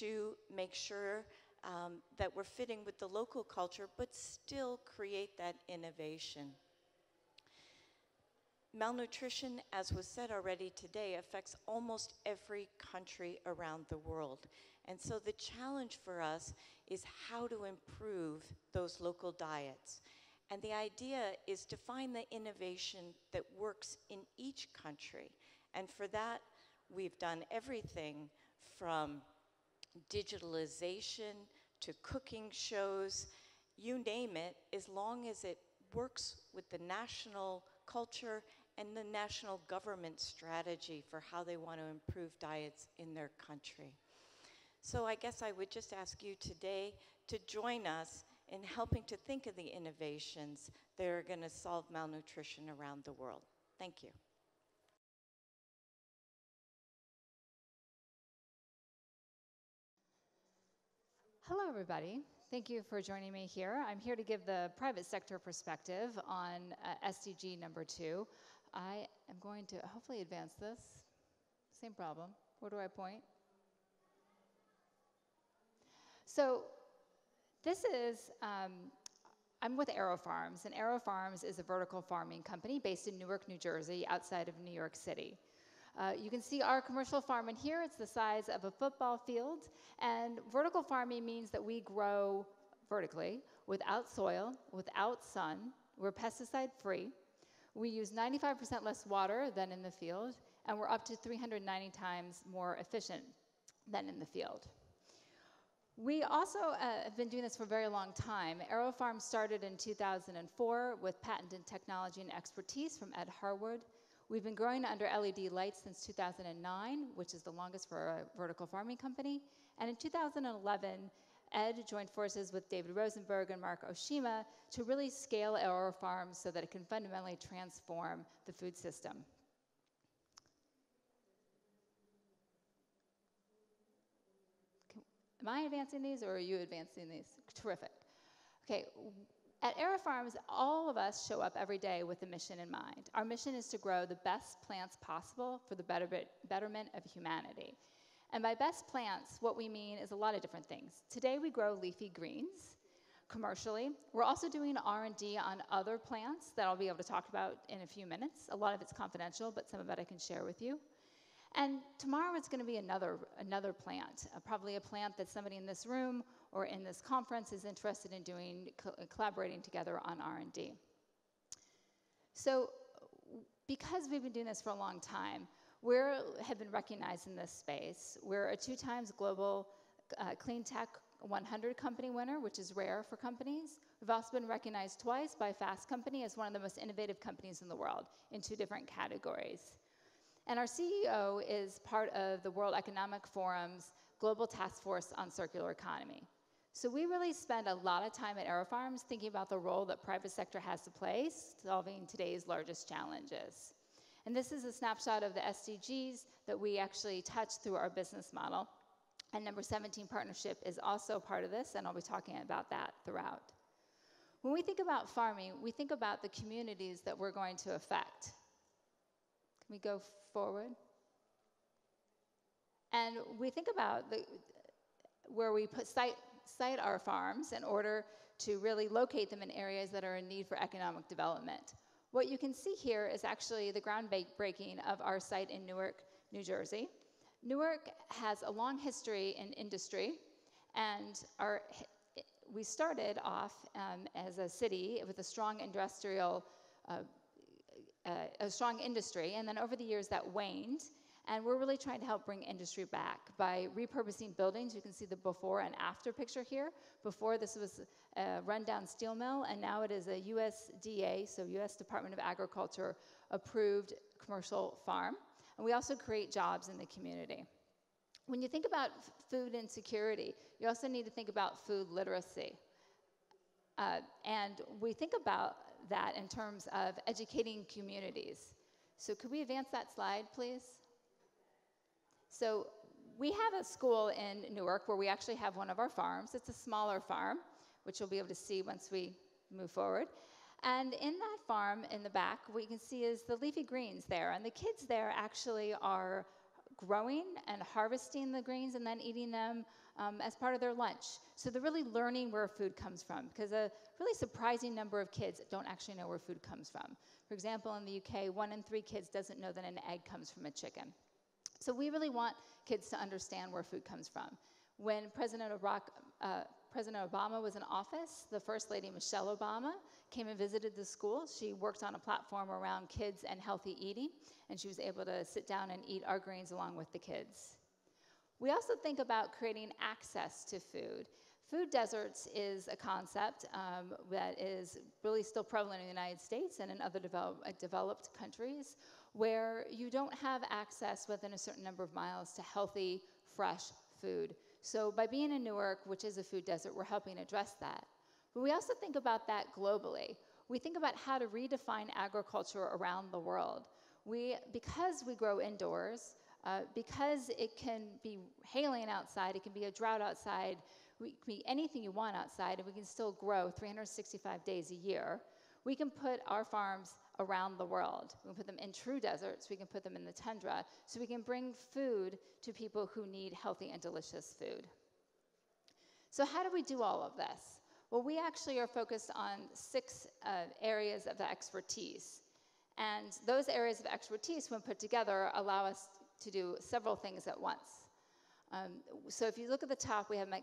to make sure um, that we're fitting with the local culture, but still create that innovation. Malnutrition, as was said already today, affects almost every country around the world. And so the challenge for us is how to improve those local diets. And the idea is to find the innovation that works in each country. And for that, we've done everything from digitalization to cooking shows, you name it, as long as it works with the national culture and the national government strategy for how they want to improve diets in their country. So I guess I would just ask you today to join us in helping to think of the innovations that are going to solve malnutrition around the world. Thank you. Hello, everybody. Thank you for joining me here. I'm here to give the private sector perspective on uh, S D G number two. I am going to hopefully advance this. Same problem. Where do I point? So, this is, um, I'm with AeroFarms, and AeroFarms is a vertical farming company based in Newark, New Jersey, outside of New York City. Uh, you can see our commercial farm in here. It's the size of a football field, and vertical farming means that we grow vertically, without soil, without sun, we're pesticide-free, we use ninety-five percent less water than in the field, and we're up to three hundred ninety times more efficient than in the field. We also uh, have been doing this for a very long time. AeroFarm started in two thousand four with patented technology and expertise from Ed Harwood. We've been growing under L E D lights since two thousand nine, which is the longest for a vertical farming company. And in two thousand eleven, Ed joined forces with David Rosenberg and Mark Oshima to really scale AeroFarm so that it can fundamentally transform the food system. Am I advancing these, or are you advancing these? Terrific. Okay, at AeroFarms, all of us show up every day with a mission in mind. Our mission is to grow the best plants possible for the betterment of humanity. And by best plants, what we mean is a lot of different things. Today we grow leafy greens commercially. We're also doing R and D on other plants that I'll be able to talk about in a few minutes. A lot of it's confidential, but some of it I can share with you. And tomorrow it's going to be another, another plant, uh, probably a plant that somebody in this room or in this conference is interested in doing, co collaborating together on R and D. So because we've been doing this for a long time, we have been recognized in this space. We're a two times global uh, clean tech one hundred company winner, which is rare for companies. We've also been recognized twice by Fast Company as one of the most innovative companies in the world in two different categories. And our C E O is part of the World Economic Forum's Global Task Force on Circular Economy. So we really spend a lot of time at AeroFarms thinking about the role that private sector has to play solving today's largest challenges. And this is a snapshot of the S D Gs that we actually touch through our business model. And number seventeen partnership is also part of this, and I'll be talking about that throughout. When we think about farming, we think about the communities that we're going to affect. Can we go forward? And we think about the, where we put site, site our farms in order to really locate them in areas that are in need for economic development. What you can see here is actually the groundbreaking of our site in Newark, New Jersey. Newark has a long history in industry, and our, we started off um, as a city with a strong industrial, uh, uh, a strong industry, and then over the years that waned. And we're really trying to help bring industry back by repurposing buildings. You can see the before and after picture here. Before, this was a rundown steel mill, and now it is a U S D A, so U S Department of Agriculture, approved commercial farm. And we also create jobs in the community. When you think about food insecurity, you also need to think about food literacy. Uh, and we think about that in terms of educating communities. So could we advance that slide, please? So we have a school in Newark where we actually have one of our farms. It's a smaller farm, which you'll be able to see once we move forward. And in that farm in the back, what you can see is the leafy greens there. And the kids there actually are growing and harvesting the greens and then eating them um, as part of their lunch. So they're really learning where food comes from, because a really surprising number of kids don't actually know where food comes from. For example, in the U K, one in three kids doesn't know that an egg comes from a chicken. So we really want kids to understand where food comes from. When President Barack, uh, President Obama was in office, the First Lady Michelle Obama came and visited the school. She worked on a platform around kids and healthy eating, and she was able to sit down and eat our greens along with the kids. We also think about creating access to food. Food deserts is a concept um, that is really still prevalent in the United States and in other develop, uh, developed countries, where you don't have access within a certain number of miles to healthy, fresh food. So by being in Newark, which is a food desert, we're helping address that. But we also think about that globally. We think about how to redefine agriculture around the world. We, because we grow indoors, uh, because it can be hailing outside, it can be a drought outside, we can be anything you want outside, and we can still grow three hundred sixty-five days a year. We can put our farms around the world. We can put them in true deserts, we can put them in the tundra, so we can bring food to people who need healthy and delicious food. So how do we do all of this? Well, we actually are focused on six uh, areas of expertise. And those areas of expertise, when put together, allow us to do several things at once. Um, so if you look at the top, we have me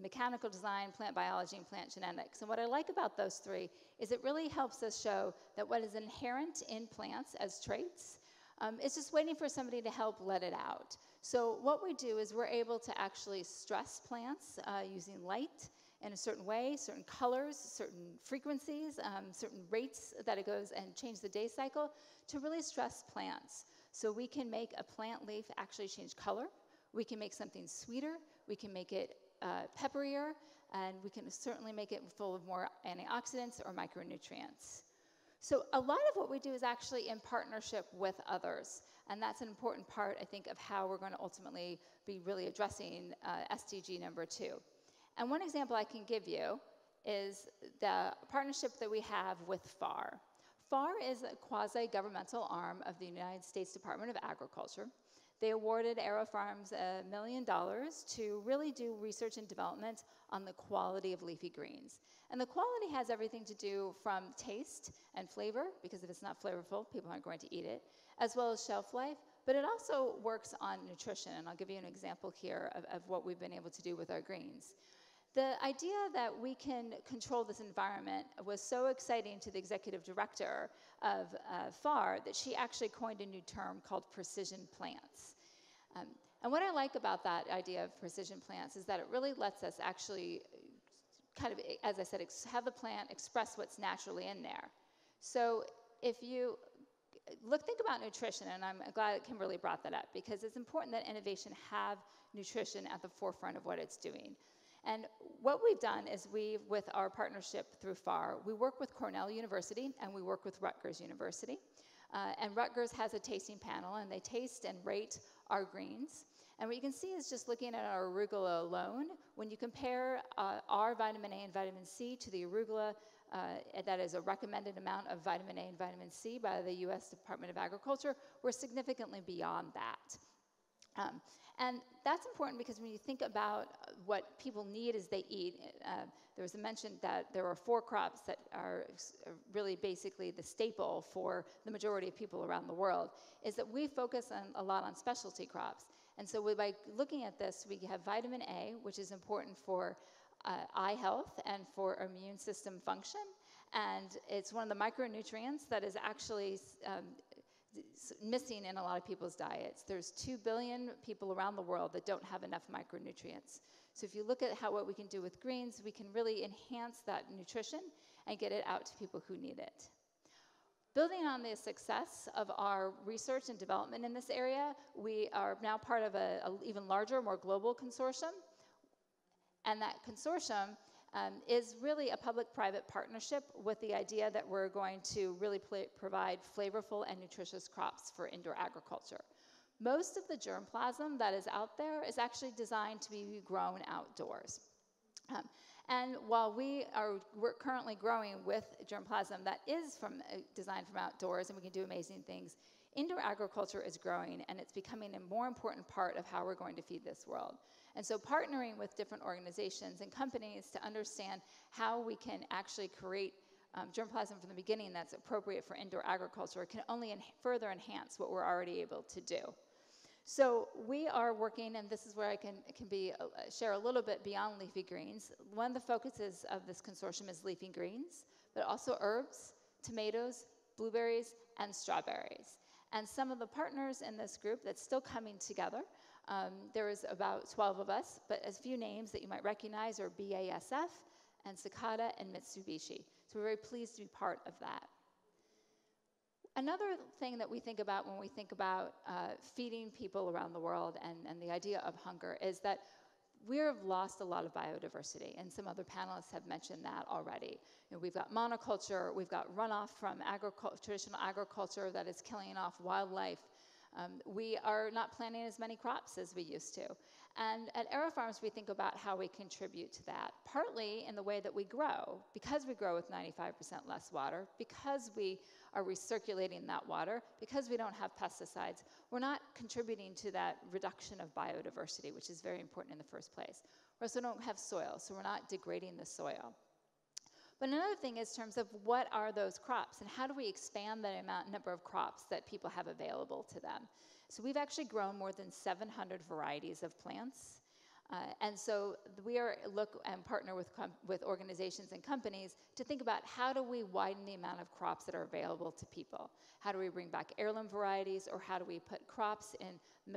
mechanical design, plant biology, and plant genetics. And what I like about those three is it really helps us show that what is inherent in plants as traits um, is just waiting for somebody to help let it out. So what we do is we're able to actually stress plants uh, using light in a certain way, certain colors, certain frequencies, um, certain rates that it goes, and change the day cycle to really stress plants. So we can make a plant leaf actually change color. We can make something sweeter, we can make it uh, pepperier, and we can certainly make it full of more antioxidants or micronutrients. So a lot of what we do is actually in partnership with others, and that's an important part, I think, of how we're going to ultimately be really addressing uh, S D G number two. And one example I can give you is the partnership that we have with F A R. F A R is a quasi-governmental arm of the United States Department of Agriculture. They awarded AeroFarms a million dollars to really do research and development on the quality of leafy greens. And the quality has everything to do from taste and flavor, because if it's not flavorful, people aren't going to eat it, as well as shelf life, but it also works on nutrition. And I'll give you an example here of, of what we've been able to do with our greens. The idea that we can control this environment was so exciting to the executive director of uh, F A R that she actually coined a new term called precision plants. Um, and what I like about that idea of precision plants is that it really lets us actually kind of, as I said, have the plant express what's naturally in there. So if you look, think about nutrition, and I'm glad that Kimberly brought that up, because it's important that innovation have nutrition at the forefront of what it's doing. And what we've done is we've, with our partnership through F A R, we work with Cornell University and we work with Rutgers University. Uh, and Rutgers has a tasting panel, and they taste and rate our greens. And what you can see is just looking at our arugula alone, when you compare uh, our vitamin A and vitamin C to the arugula, uh, that is a recommended amount of vitamin A and vitamin C by the U S Department of Agriculture, we're significantly beyond that. Um, and that's important because when you think about what people need as they eat, uh, there was a mention that there are four crops that are really basically the staple for the majority of people around the world, is that we focus on, a lot on specialty crops. And so we, by looking at this, we have vitamin A, which is important for uh, eye health and for immune system function. And it's one of the micronutrients that is actually um, missing in a lot of people's diets. There's two billion people around the world that don't have enough micronutrients. So if you look at how, what we can do with greens, we can really enhance that nutrition and get it out to people who need it. Building on the success of our research and development in this area, we are now part of an even larger, more global consortium. And that consortium Um, is really a public-private partnership with the idea that we're going to really play, provide flavorful and nutritious crops for indoor agriculture. Most of the germplasm that is out there is actually designed to be grown outdoors. Um, and while we are we're currently growing with germplasm that is from, uh, designed from outdoors, and we can do amazing things, indoor agriculture is growing, and it's becoming a more important part of how we're going to feed this world. And so partnering with different organizations and companies to understand how we can actually create um, germplasm from the beginning that's appropriate for indoor agriculture can only en- further enhance what we're already able to do. So we are working, and this is where I can, can be, uh, share a little bit beyond leafy greens. One of the focuses of this consortium is leafy greens, but also herbs, tomatoes, blueberries, and strawberries. And some of the partners in this group that's still coming together, um, there is about twelve of us, but a few names that you might recognize are B A S F and Cicada and Mitsubishi. So we're very pleased to be part of that. Another thing that we think about when we think about uh, feeding people around the world and, and the idea of hunger is that we have lost a lot of biodiversity, and some other panelists have mentioned that already. You know, we've got monoculture, we've got runoff from agric- traditional agriculture that is killing off wildlife. Um, we are not planting as many crops as we used to. And at AeroFarms, we think about how we contribute to that, partly in the way that we grow, because we grow with ninety-five percent less water, because we are recirculating that water, because we don't have pesticides. We're not contributing to that reduction of biodiversity, which is very important in the first place. We also don't have soil, so we're not degrading the soil. But another thing is in terms of what are those crops and how do we expand the amount, number of crops that people have available to them. So we've actually grown more than seven hundred varieties of plants. Uh, and so we are look and partner with, with organizations and companies to think about how do we widen the amount of crops that are available to people? How do we bring back heirloom varieties, or how do we put crops in the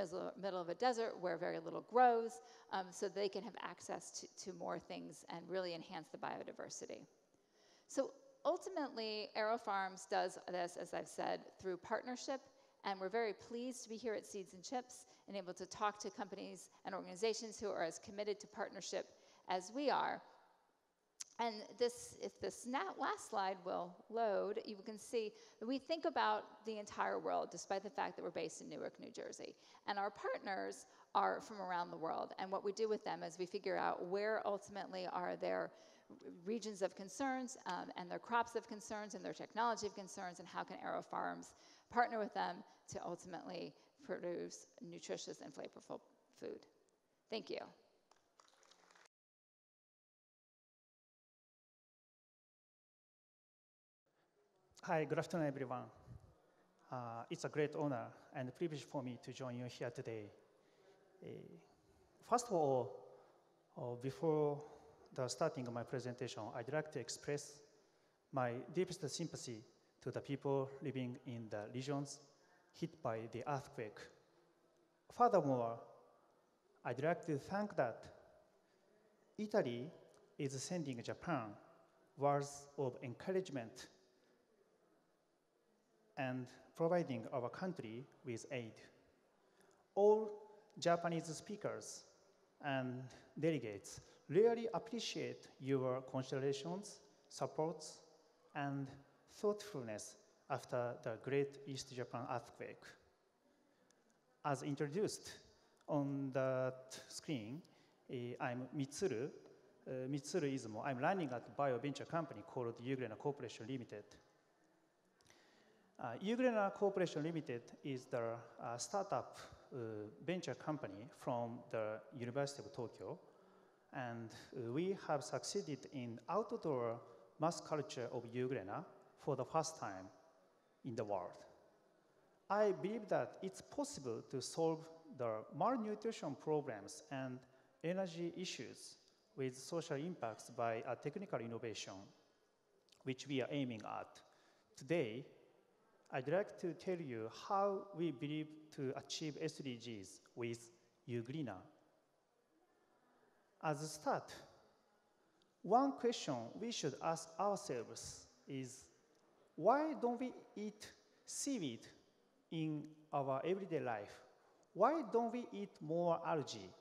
middle of a desert where very little grows um, so they can have access to, to more things and really enhance the biodiversity? So ultimately, AeroFarms does this, as I've said, through partnership, and we're very pleased to be here at Seeds and Chips and able to talk to companies and organizations who are as committed to partnership as we are. And this, if this last slide will load, you can see that we think about the entire world, despite the fact that we're based in Newark, New Jersey. And our partners are from around the world, and what we do with them is we figure out where ultimately are their regions of concerns um, and their crops of concerns and their technology of concerns, and how can AeroFarms partner with them to ultimately produce nutritious and flavorful food. Thank you. Hi, good afternoon, everyone. Uh, it's a great honor and privilege for me to join you here today. Uh, first of all, uh, before the starting of my presentation, I'd like to express my deepest sympathy to the people living in the regions hit by the earthquake. Furthermore, I'd like to thank that Italy is sending Japan words of encouragement and providing our country with aid. All Japanese speakers and delegates really appreciate your considerations, supports, and thoughtfulness after the Great East Japan earthquake. As introduced on that screen, uh, I'm Mitsuru, uh, Mitsuru Izumo. I'm running a bio-venture company called Ugrena Corporation Limited. Uh, Ugrena Corporation Limited is the uh, startup uh, venture company from the University of Tokyo, and uh, we have succeeded in outdoor mass culture of Ugrena for the first time in the world. I believe that it's possible to solve the malnutrition problems and energy issues with social impacts by a technical innovation, which we are aiming at. Today, I'd like to tell you how we believe to achieve S D Gs with Ugrena. As a start, one question we should ask ourselves is, why don't we eat seaweed in our everyday life? Why don't we eat more algae?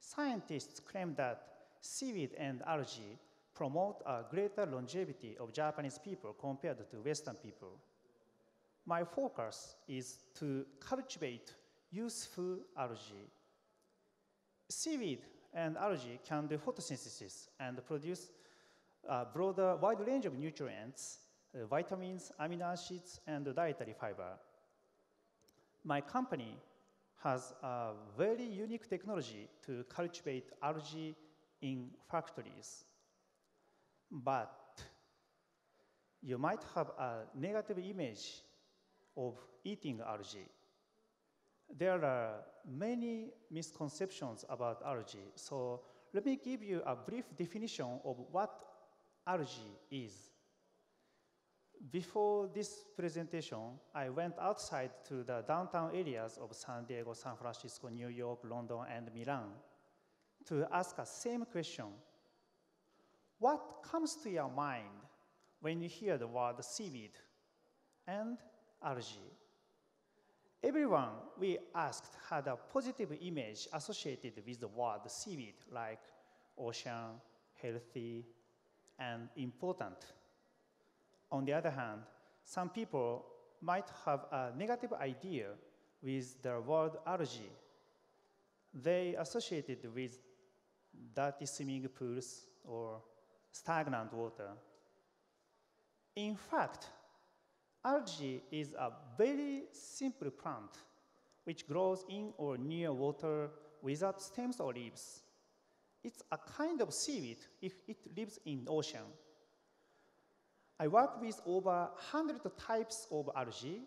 Scientists claim that seaweed and algae promote a greater longevity of Japanese people compared to Western people. My focus is to cultivate useful algae. Seaweed and algae can do photosynthesis and produce a broader, wide range of nutrients, uh, vitamins, amino acids, and dietary fiber. My company has a very unique technology to cultivate algae in factories. But you might have a negative image of eating algae. There are many misconceptions about algae, so let me give you a brief definition of what algae is. Before this presentation, I went outside to the downtown areas of San Diego, San Francisco, New York, London, and Milan to ask the same question. What comes to your mind when you hear the word seaweed and algae? Everyone we asked had a positive image associated with the word seaweed, like ocean, healthy, and important. On the other hand, some people might have a negative idea with the word algae. They associated with dirty swimming pools or stagnant water. In fact, algae is a very simple plant which grows in or near water without stems or leaves. It's a kind of seaweed if it lives in the ocean. I work with over one hundred types of algae,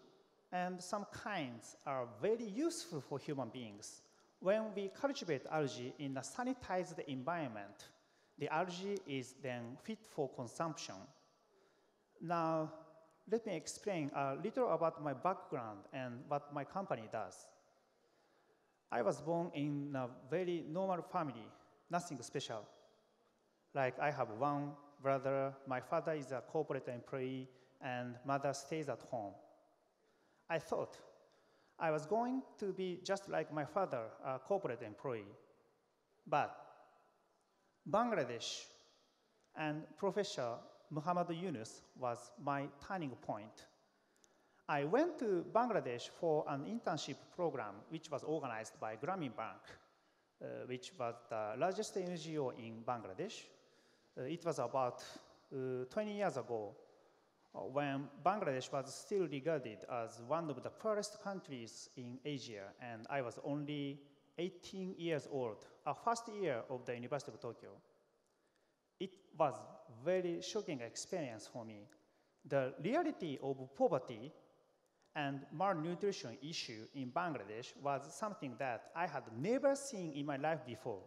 and some kinds are very useful for human beings. When we cultivate algae in a sanitized environment, the algae is then fit for consumption. Now, let me explain a little about my background and what my company does. I was born in a very normal family, nothing special. Like, I have one brother, my father is a corporate employee, and mother stays at home. I thought I was going to be just like my father, a corporate employee. But Bangladesh and Professor Muhammad Yunus was my turning point. I went to Bangladesh for an internship program which was organized by Grameen Bank, uh, which was the largest N G O in Bangladesh. Uh, it was about uh, twenty years ago uh, when Bangladesh was still regarded as one of the poorest countries in Asia, and I was only eighteen years old, a first year of the University of Tokyo. It was a very shocking experience for me. The reality of poverty and malnutrition issue in Bangladesh was something that I had never seen in my life before.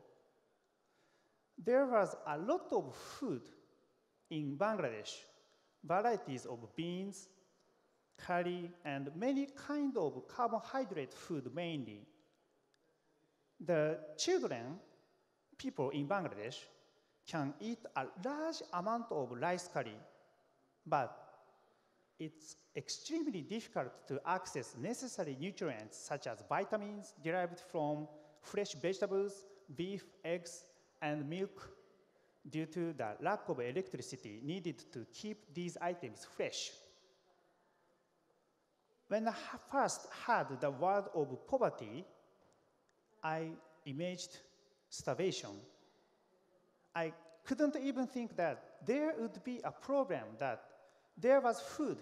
There was a lot of food in Bangladesh, varieties of beans, curry, and many kinds of carbohydrate food mainly. The children, people in Bangladesh, can eat a large amount of rice curry, but it's extremely difficult to access necessary nutrients such as vitamins derived from fresh vegetables, beef, eggs, and milk due to the lack of electricity needed to keep these items fresh. When I first heard the word of poverty, I imagined starvation. I couldn't even think that there would be a problem that there was food,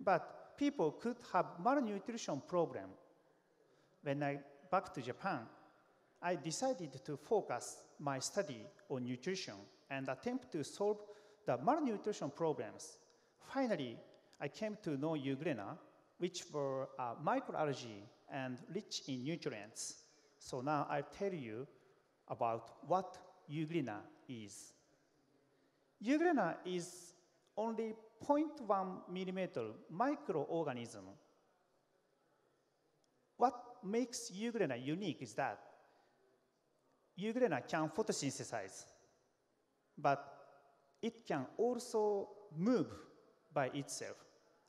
but people could have malnutrition problem. When I back to Japan, I decided to focus my study on nutrition and attempt to solve the malnutrition problems. Finally, I came to know Euglena, which were uh, microalgae and rich in nutrients. So now I'll tell you about what Euglena is. Euglena is only zero point one millimeter microorganism. What makes Euglena unique is that Euglena can photosynthesize, but it can also move by itself.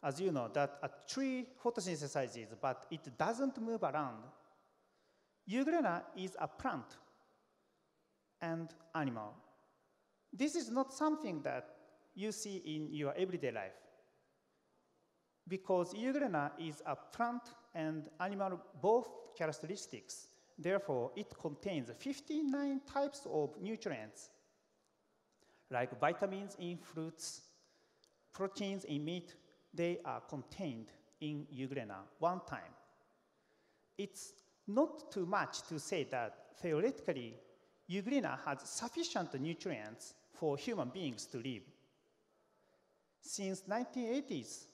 As you know, that a tree photosynthesizes, but it doesn't move around. Euglena is a plant and animal. This is not something that you see in your everyday life, because Euglena is a plant and animal both characteristics. Therefore, it contains fifty-nine types of nutrients, like vitamins in fruits, proteins in meat. They are contained in Euglena one time. It's not too much to say that theoretically, Euglena has sufficient nutrients for human beings to live. Since the nineteen eighties,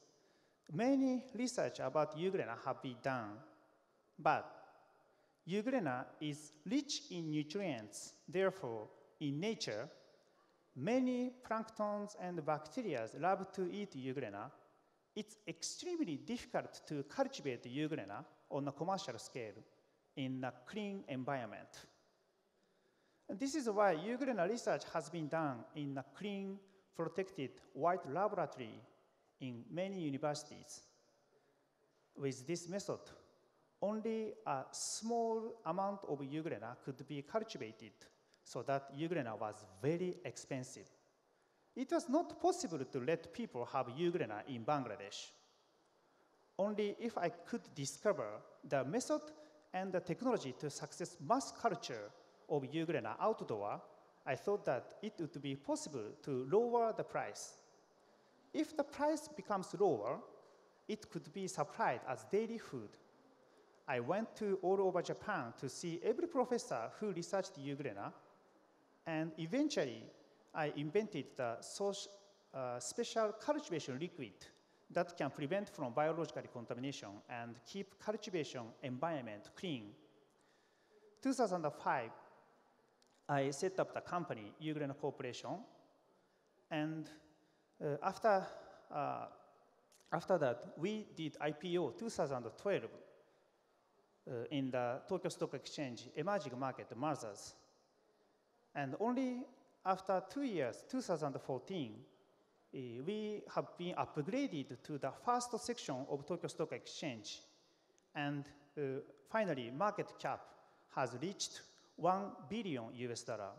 many research about Euglena have been done, but Euglena is rich in nutrients. Therefore, in nature, many planktons and bacteria love to eat Euglena. It's extremely difficult to cultivate Euglena on a commercial scale in a clean environment. And this is why Euglena research has been done in a clean, protected white laboratory in many universities. With this method, only a small amount of Euglena could be cultivated, so that Euglena was very expensive. It was not possible to let people have Euglena in Bangladesh. Only if I could discover the method and the technology to success mass culture of Euglena outdoor, I thought that it would be possible to lower the price. If the price becomes lower, it could be supplied as daily food. I went to all over Japan to see every professor who researched Euglena, and eventually I invented the social, uh, special cultivation liquid that can prevent from biological contamination and keep cultivation environment clean. two thousand five, I set up the company, Euglena Corporation, and uh, after, uh, after that, we did I P O two thousand twelve. Uh, in the Tokyo Stock Exchange emerging market, Marzas. And only after two years, two thousand fourteen, uh, we have been upgraded to the first section of Tokyo Stock Exchange. And uh, finally, market cap has reached one billion U S dollar.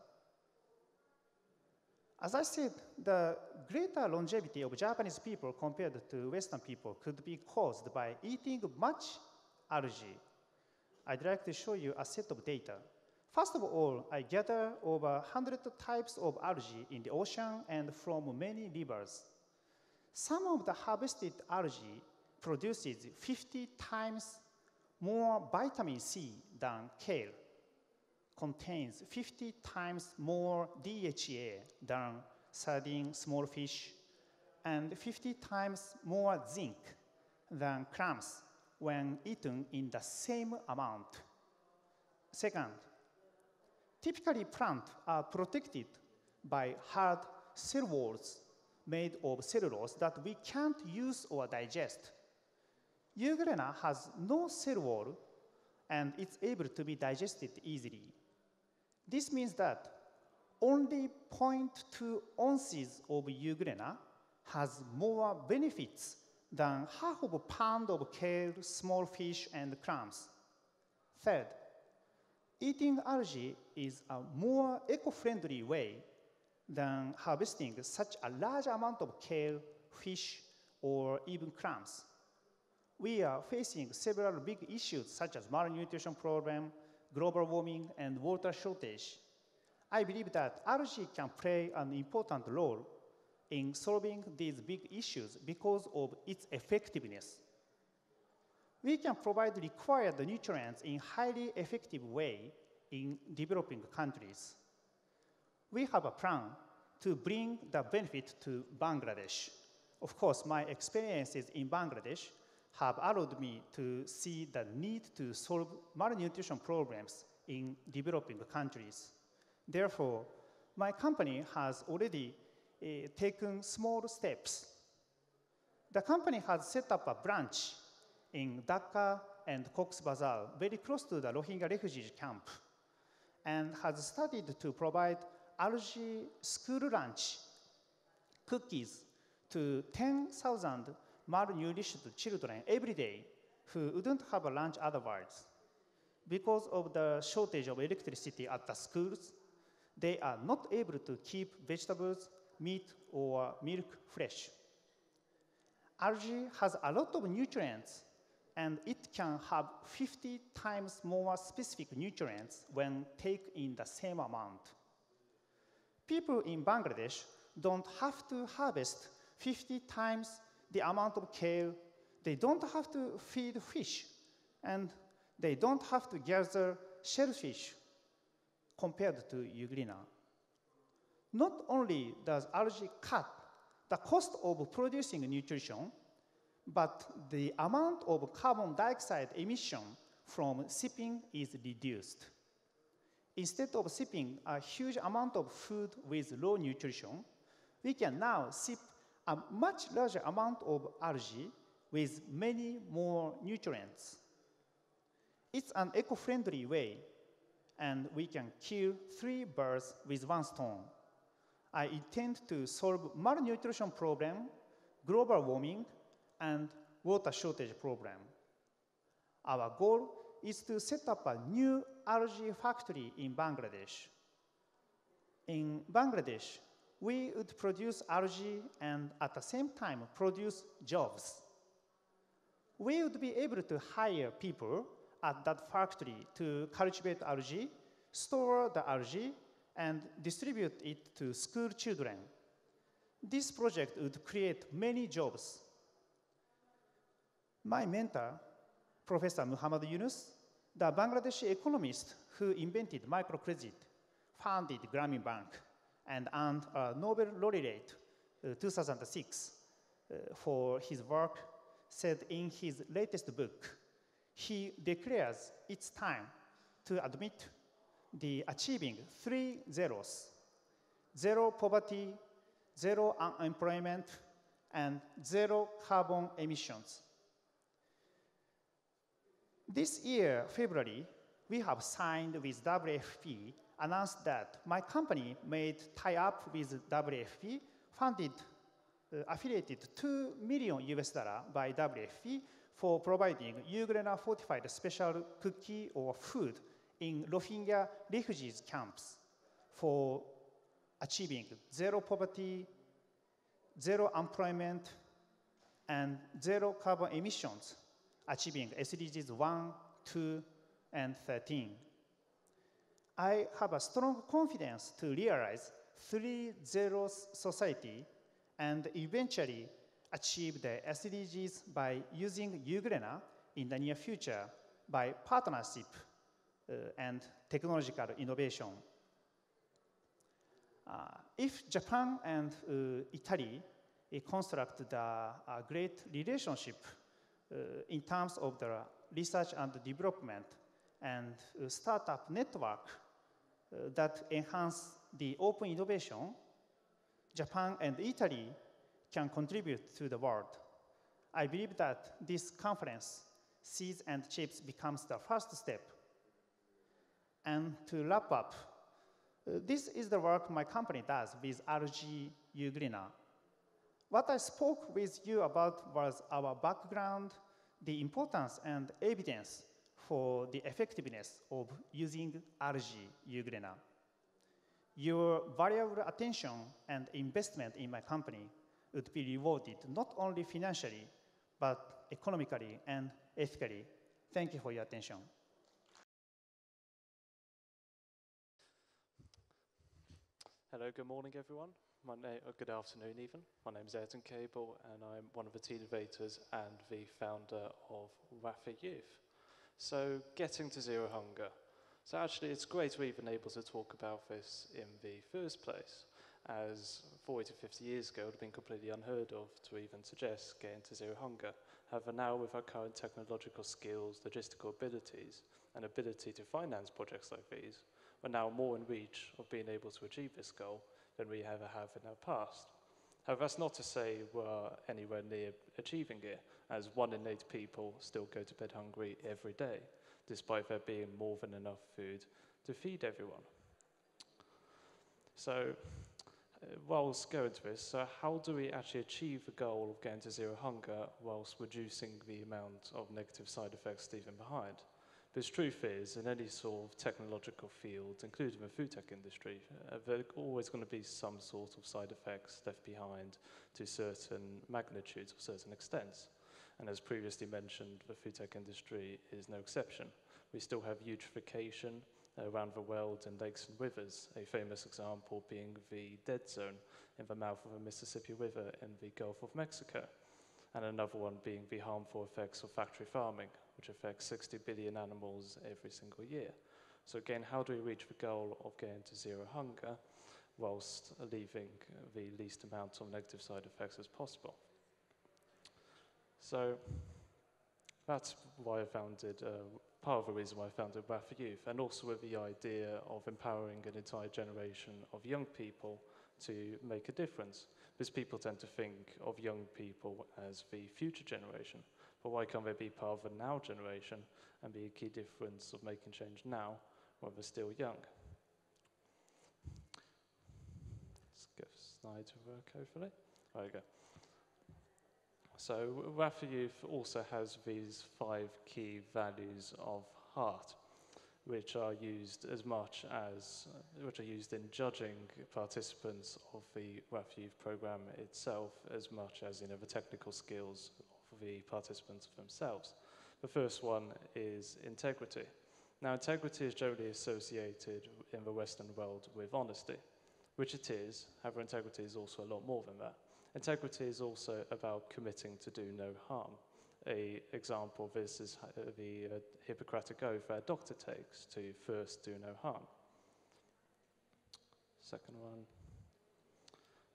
As I said, the greater longevity of Japanese people compared to Western people could be caused by eating much algae. I'd like to show you a set of data First of all, I gather over one hundred types of algae in the ocean and from many rivers. Some of the harvested algae produces fifty times more vitamin C than kale, contains fifty times more D H A than sardine, small fish, and fifty times more zinc than clams when eaten in the same amount. Second, typically plants are protected by hard cell walls made of cellulose that we can't use or digest. Euglena has no cell wall and it's able to be digested easily. This means that only zero point two ounces of Euglena has more benefits than half of a pound of kale, small fish, and clams. Third, eating algae is a more eco-friendly way than harvesting such a large amount of kale, fish, or even clams. We are facing several big issues such as malnutrition problem, global warming, and water shortage. I believe that algae can play an important role in solving these big issues because of its effectiveness. We can provide required nutrients in highly effective way in developing countries. We have a plan to bring the benefit to Bangladesh. Of course, my experiences in Bangladesh have allowed me to see the need to solve malnutrition problems in developing countries. Therefore, my company has already uh, taken small steps. The company has set up a branch in Dhaka and Cox's Bazar, very close to the Rohingya refugee camp, and has started to provide algae school lunch cookies to ten thousand malnourished children every day who wouldn't have a lunch otherwise. Because of the shortage of electricity at the schools, they are not able to keep vegetables, meat, or milk fresh. Algae has a lot of nutrients, and it can have fifty times more specific nutrients when taken in the same amount. People in Bangladesh don't have to harvest fifty times the amount of kale, they don't have to feed fish, and they don't have to gather shellfish compared to Euglena. Not only does algae cut the cost of producing nutrition, but the amount of carbon dioxide emission from shipping is reduced. Instead of shipping a huge amount of food with low nutrition, we can now ship a much larger amount of algae with many more nutrients. It's an eco-friendly way, and we can kill three birds with one stone. I intend to solve malnutrition problem, global warming, and water shortage problem. Our goal is to set up a new algae factory in Bangladesh. In Bangladesh, we would produce algae and at the same time produce jobs. We would be able to hire people at that factory to cultivate algae, store the algae, and distribute it to school children. This project would create many jobs. My mentor, Professor Muhammad Yunus, the Bangladeshi economist who invented microcredit, founded Grameen Bank, and earned a Nobel laureate in two thousand six for his work, said in his latest book, he declares it's time to admit the achieving three zeros, zero poverty, zero unemployment, and zero carbon emissions. This year, February, we have signed with W F P, announced that my company made tie-up with W F P, funded, uh, affiliated two million U S dollars by W F P for providing Euglena fortified special cookie or food in Rohingya refugee camps for achieving zero poverty, zero unemployment, and zero carbon emissions, achieving S D Gs one, two, and thirteen. I have a strong confidence to realize three zero society and eventually achieve the S D Gs by using UGRENA in the near future by partnership uh, and technological innovation. Uh, if Japan and uh, Italy uh, construct the uh, great relationship uh, in terms of the research and development and uh, startup network uh, that enhance the open innovation, Japan and Italy can contribute to the world. I believe that this conference, Seeds and Chips, becomes the first step. And to wrap up, uh, this is the work my company does with R G UGRENA. What I spoke with you about was our background, the importance and evidence for the effectiveness of using R G UGRENA. Your valuable attention and investment in my company would be rewarded not only financially, but economically and ethically. Thank you for your attention. Hello, good morning, everyone. My name, or good afternoon, even. My name is Ayrton Cable, and I'm one of the team innovators and the founder of R A F Youth. So, getting to zero hunger. So actually, it's great we've been able to talk about this in the first place, as forty to fifty years ago, it would have been completely unheard of to even suggest getting to zero hunger. However, now with our current technological skills, logistical abilities, and ability to finance projects like these, we're now more in reach of being able to achieve this goal than we ever have in our past. However, that's not to say we're anywhere near achieving it, as one in eight people still go to bed hungry every day, despite there being more than enough food to feed everyone. So, whilst going to this, so how do we actually achieve the goal of getting to zero hunger whilst reducing the amount of negative side effects leaving behind? Because truth is, in any sort of technological field, including the food tech industry, uh, there are always going to be some sort of side effects left behind to certain magnitudes or certain extents. And as previously mentioned, the food tech industry is no exception. We still have eutrophication around the world in lakes and rivers, a famous example being the dead zone in the mouth of the Mississippi River in the Gulf of Mexico, and another one being the harmful effects of factory farming, which affects sixty billion animals every single year. So again, how do we reach the goal of getting to zero hunger whilst leaving the least amount of negative side effects as possible? So that's why I founded uh, part of the reason why I founded R A F Youth, and also with the idea of empowering an entire generation of young people to make a difference. Because people tend to think of young people as the future generation, but why can't they be part of the now generation and be a key difference of making change now when they're still young? Let's get the slide to work, hopefully. There we go. So R A F Youth also has these five key values of heart, which are used as much as, which are used in judging participants of the R A F Youth program itself, as much as, you know, the technical skills of the participants themselves. The first one is integrity. Now, integrity is generally associated in the Western world with honesty, which it is. However, integrity is also a lot more than that. Integrity is also about committing to do no harm. An example of this is the uh, Hippocratic oath that a doctor takes to first do no harm. Second one.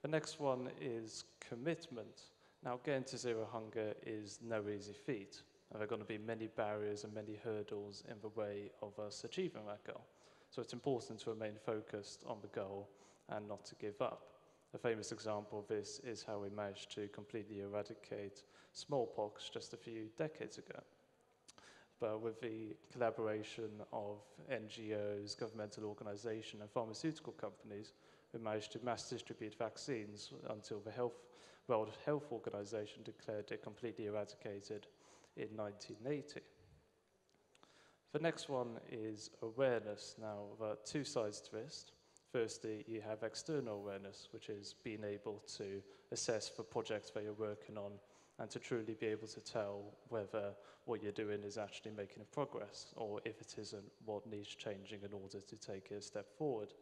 The next one is commitment. Now, getting to zero hunger is no easy feat. There are going to be many barriers and many hurdles in the way of us achieving that goal. So it's important to remain focused on the goal and not to give up. A famous example of this is how we managed to completely eradicate smallpox just a few decades ago. But with the collaboration of N G Os, governmental organizations, and pharmaceutical companies, we managed to mass distribute vaccines until the Health, World Health Organization declared it completely eradicated in nineteen eighty. The next one is awareness. Now, there are two sides to this. Firstly, you have external awareness, which is being able to assess the projects that you're working on and to truly be able to tell whether what you're doing is actually making a progress, or if it isn't, what needs changing in order to take a step forward.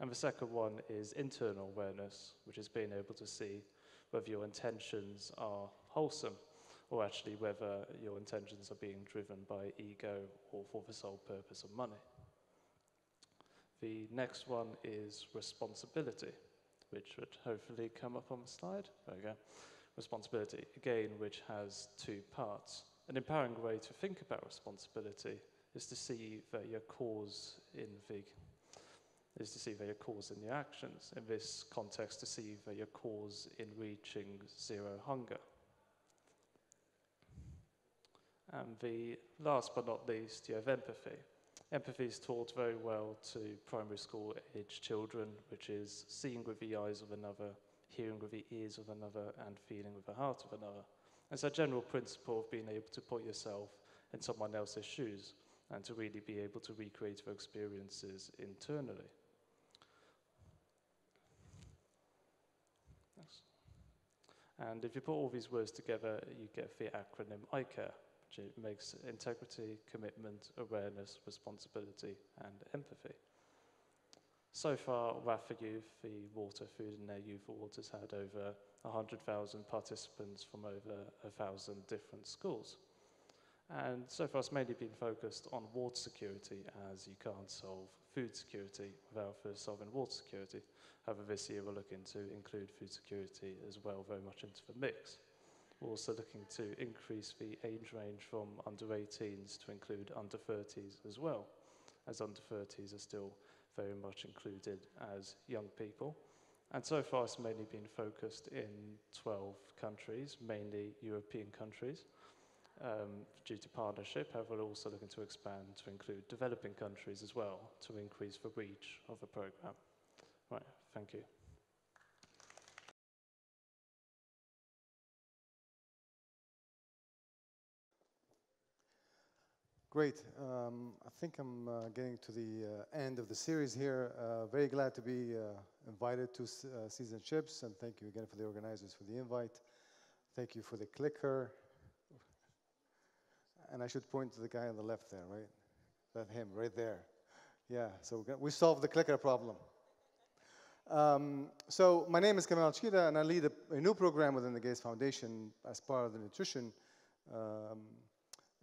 And the second one is internal awareness, which is being able to see whether your intentions are wholesome, or actually whether your intentions are being driven by ego or for the sole purpose of money. The next one is responsibility, which would hopefully come up on the slide. There we go. Responsibility, again, which has two parts. An empowering way to think about responsibility is to see that your cause in the is to see that your cause in your actions. In this context, to see that your cause in reaching zero hunger. And the last but not least, you have empathy. Empathy is taught very well to primary school age children, which is seeing with the eyes of another, hearing with the ears of another, and feeling with the heart of another. It's a general principle of being able to put yourself in someone else's shoes and to really be able to recreate their experiences internally. And if you put all these words together, you get the acronym I CARE. It makes integrity, commitment, awareness, responsibility, and empathy. So far, R A F for Youth, the Water, Food and Air Youth Awards, has had over one hundred thousand participants from over one thousand different schools. And so far, it's mainly been focused on water security, as you can't solve food security without first solving water security. However, this year, we're looking to include food security as well, very much into the mix. We're also looking to increase the age range from under eighteens to include under thirties as well, as under thirties are still very much included as young people. And so far it's mainly been focused in twelve countries, mainly European countries, um, due to partnership. However, we're also looking to expand to include developing countries as well to increase the reach of the program. Right, thank you. Great. Um, I think I'm uh, getting to the uh, end of the series here. Uh, very glad to be uh, invited to uh, Seeds and Chips, and thank you again for the organizers for the invite. Thank you for the clicker. And I should point to the guy on the left there, right? That's him, right there. Yeah, so we, got, we solved the clicker problem. Um, so my name is Kamal Chida, and I lead a, a new program within the Gates Foundation as part of the nutrition um,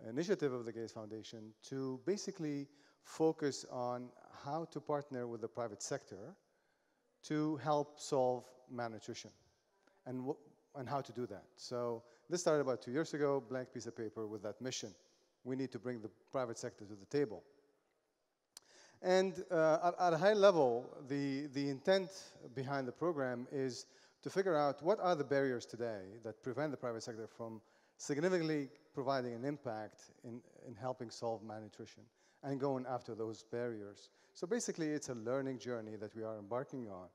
initiative of the Gates Foundation to basically focus on how to partner with the private sector to help solve malnutrition and, and how to do that. So this started about two years ago, blank piece of paper with that mission. We need to bring the private sector to the table. And uh, at, at a high level, the, the intent behind the program is to figure out what are the barriers today that prevent the private sector from significantly providing an impact in, in helping solve malnutrition and going after those barriers. So basically, it's a learning journey that we are embarking on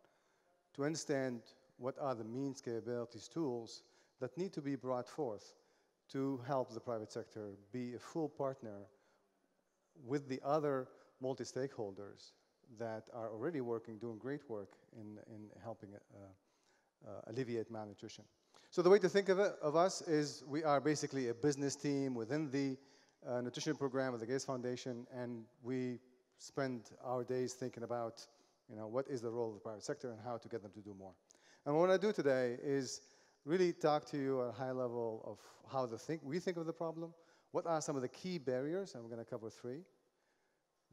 to understand what are the means, capabilities, tools that need to be brought forth to help the private sector be a full partner with the other multi-stakeholders that are already working, doing great work in, in helping uh, uh, alleviate malnutrition. So the way to think of, it, of us is we are basically a business team within the uh, nutrition program of the Gates Foundation, and we spend our days thinking about, you know, what is the role of the private sector and how to get them to do more. And what I want to do today is really talk to you at a high level of how the think, we think of the problem, what are some of the key barriers, and we're going to cover three,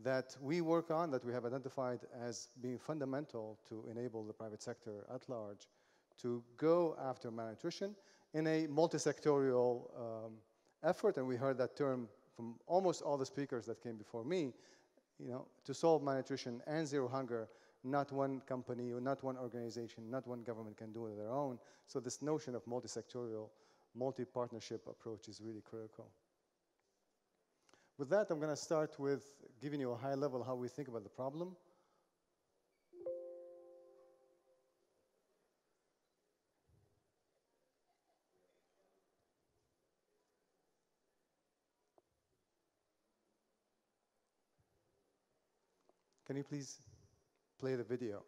that we work on, that we have identified as being fundamental to enable the private sector at large to go after malnutrition in a multi-sectorial um, effort, and we heard that term from almost all the speakers that came before me, you know, to solve malnutrition and zero hunger, not one company, or not one organization, not one government can do it on their own. So this notion of multi-sectorial, multi-partnership approach is really critical. With that, I'm gonna start with giving you a high level how we think about the problem. Can you please play the video?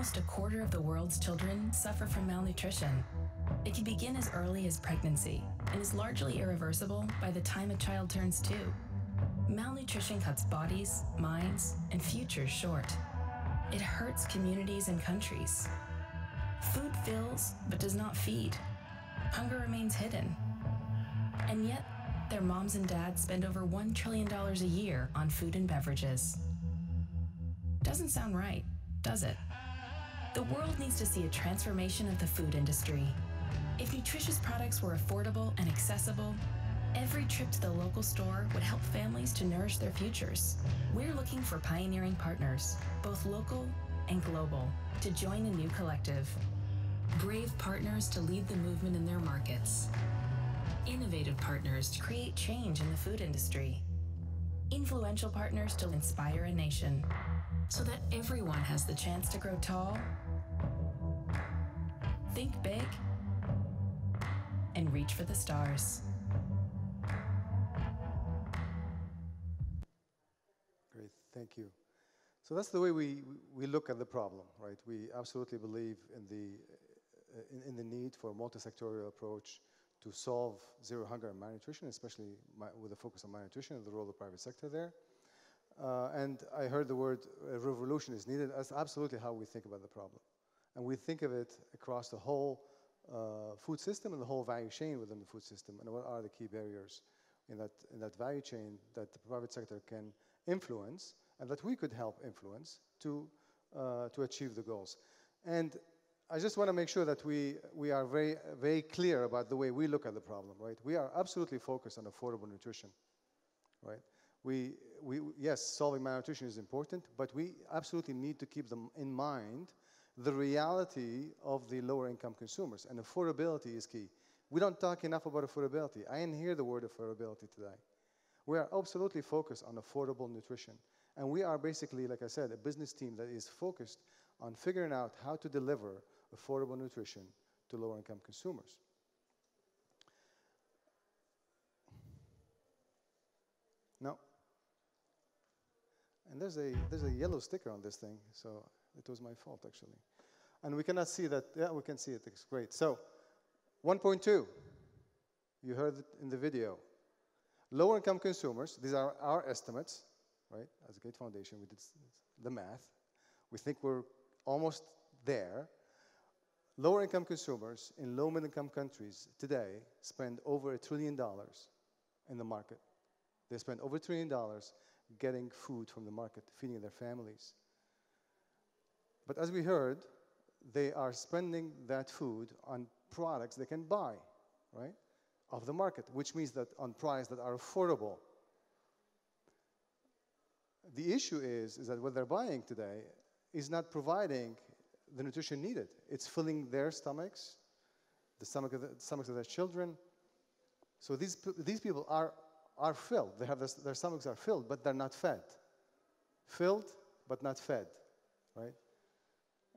Almost a quarter of the world's children suffer from malnutrition. It can begin as early as pregnancy and is largely irreversible by the time a child turns two. Malnutrition cuts bodies, minds, and futures short. It hurts communities and countries. Food fills, but does not feed. Hunger remains hidden. And yet, their moms and dads spend over one trillion dollars a year on food and beverages. Doesn't sound right, does it? The world needs to see a transformation of the food industry. If nutritious products were affordable and accessible, every trip to the local store would help families to nourish their futures. We're looking for pioneering partners, both local and global, to join a new collective. Brave partners to lead the movement in their markets. Innovative partners to create change in the food industry. Influential partners to inspire a nation, so that everyone has the chance to grow tall, think big, and reach for the stars. Great, thank you. So that's the way we, we look at the problem, right? We absolutely believe in the, in, in the need for a multi-sectorial approach to solve zero hunger and malnutrition, especially my, with a focus on malnutrition and the role of the private sector there. Uh, and I heard the word uh, revolution is needed. That's absolutely how we think about the problem. And we think of it across the whole uh, food system and the whole value chain within the food system, and what are the key barriers in that, in that value chain that the private sector can influence and that we could help influence to, uh, to achieve the goals. And I just want to make sure that we, we are very, very clear about the way we look at the problem, right? We are absolutely focused on affordable nutrition, right? We, we, yes, solving malnutrition is important, but we absolutely need to keep them in mind the reality of the lower income consumers, and affordability is key. We don't talk enough about affordability. I didn't hear the word affordability today. We are absolutely focused on affordable nutrition, and we are basically, like I said, a business team that is focused on figuring out how to deliver affordable nutrition to lower-income consumers. No. And there's a, there's a yellow sticker on this thing, so it was my fault, actually. And we cannot see that. Yeah, we can see it. It's great. So one point two, you heard it in the video. Lower-income consumers, these are our estimates, right? As a Gates Foundation, we did the math. We think we're almost there. Lower-income consumers in low-income countries today spend over a trillion dollars in the market. They spend over a trillion dollars getting food from the market, feeding their families. But as we heard, they are spending that food on products they can buy, right, off the market, which means that on prices that are affordable. The issue is, is that what they're buying today is not providing the nutrition needed. It's filling their stomachs, the, stomach of the stomachs of their children. So these, these people are, are filled. They have this, their stomachs are filled, but they're not fed. Filled, but not fed, right?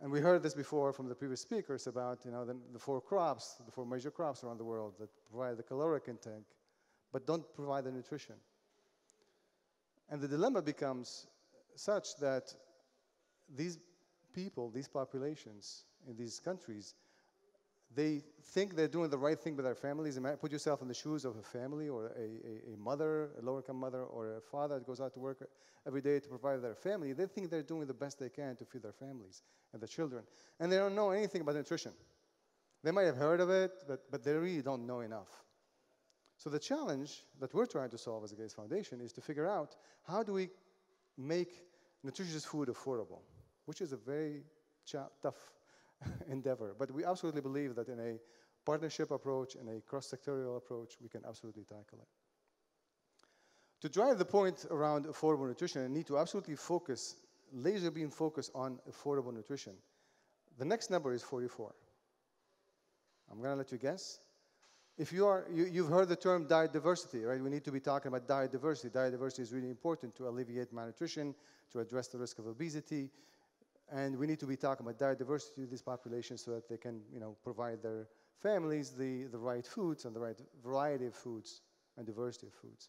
And we heard this before from the previous speakers about, you know, the, the four crops, the four major crops around the world that provide the caloric intake, but don't provide the nutrition. And the dilemma becomes such that these people, these populations in these countries, they think they're doing the right thing with their families. Put yourself in the shoes of a family or a, a, a mother, a lower-income mother, or a father that goes out to work every day to provide their family. They think they're doing the best they can to feed their families and their children. And they don't know anything about nutrition. They might have heard of it, but, but they really don't know enough. So the challenge that we're trying to solve as the Gates Foundation is to figure out how do we make nutritious food affordable, which is a very tough endeavor. But we absolutely believe that in a partnership approach and a cross-sectorial approach, we can absolutely tackle it. To drive the point around affordable nutrition, I need to absolutely focus, laser beam focus on affordable nutrition. The next number is forty-four. I'm going to let you guess. If you are, you, you've heard the term diet diversity, right? We need to be talking about diet diversity. Diet diversity is really important to alleviate malnutrition, to address the risk of obesity, and we need to be talking about diet diversity to these populations so that they can, you know, provide their families the, the right foods and the right variety of foods and diversity of foods.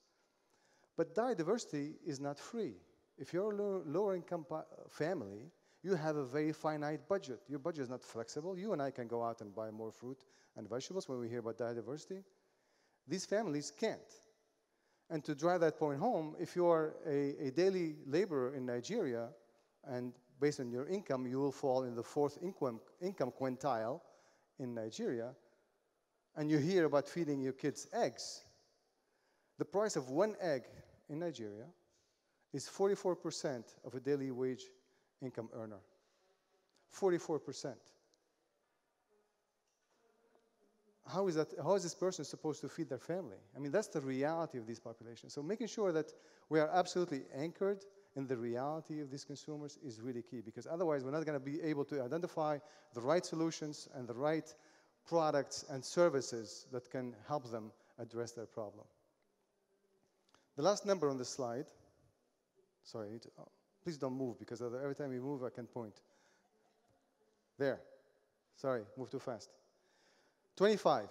But diet diversity is not free. If you're a lower income family, you have a very finite budget. Your budget is not flexible. You and I can go out and buy more fruit and vegetables when we hear about biodiversity. These families can't. And to drive that point home, if you are a, a daily laborer in Nigeria, and based on your income, you will fall in the fourth income, income quintile in Nigeria, and you hear about feeding your kids eggs. The price of one egg in Nigeria is forty-four percent of a daily wage income earner. forty-four percent. How is that, how is this person supposed to feed their family? I mean, that's the reality of these populations. So making sure that we are absolutely anchored in the reality of these consumers is really key, because otherwise we're not going to be able to identify the right solutions and the right products and services that can help them address their problem. The last number on the slide, sorry, please don't move, because every time you move I can point. There, sorry, move too fast. twenty-five,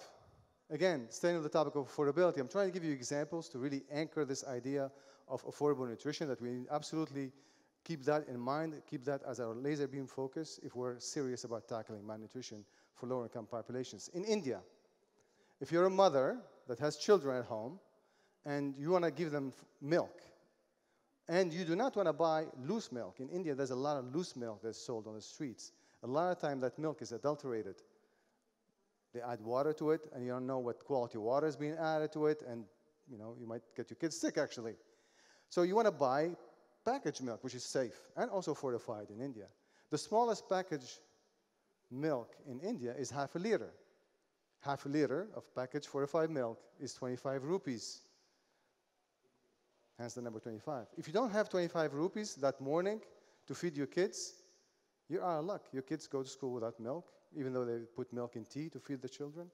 again, staying on the topic of affordability, I'm trying to give you examples to really anchor this idea of affordable nutrition, that we absolutely keep that in mind, keep that as our laser beam focus if we're serious about tackling malnutrition for lower-income populations. In India, if you're a mother that has children at home and you want to give them milk, and you do not want to buy loose milk. In India, there's a lot of loose milk that's sold on the streets. A lot of time that milk is adulterated. They add water to it, and you don't know what quality water is being added to it, and you know, you might get your kids sick, actually. So you want to buy packaged milk, which is safe and also fortified in India. The smallest packaged milk in India is half a liter. Half a liter of packaged fortified milk is twenty-five rupees. Hence the number twenty-five. If you don't have twenty-five rupees that morning to feed your kids, you're out of luck. Your kids go to school without milk, even though they put milk in tea to feed the children.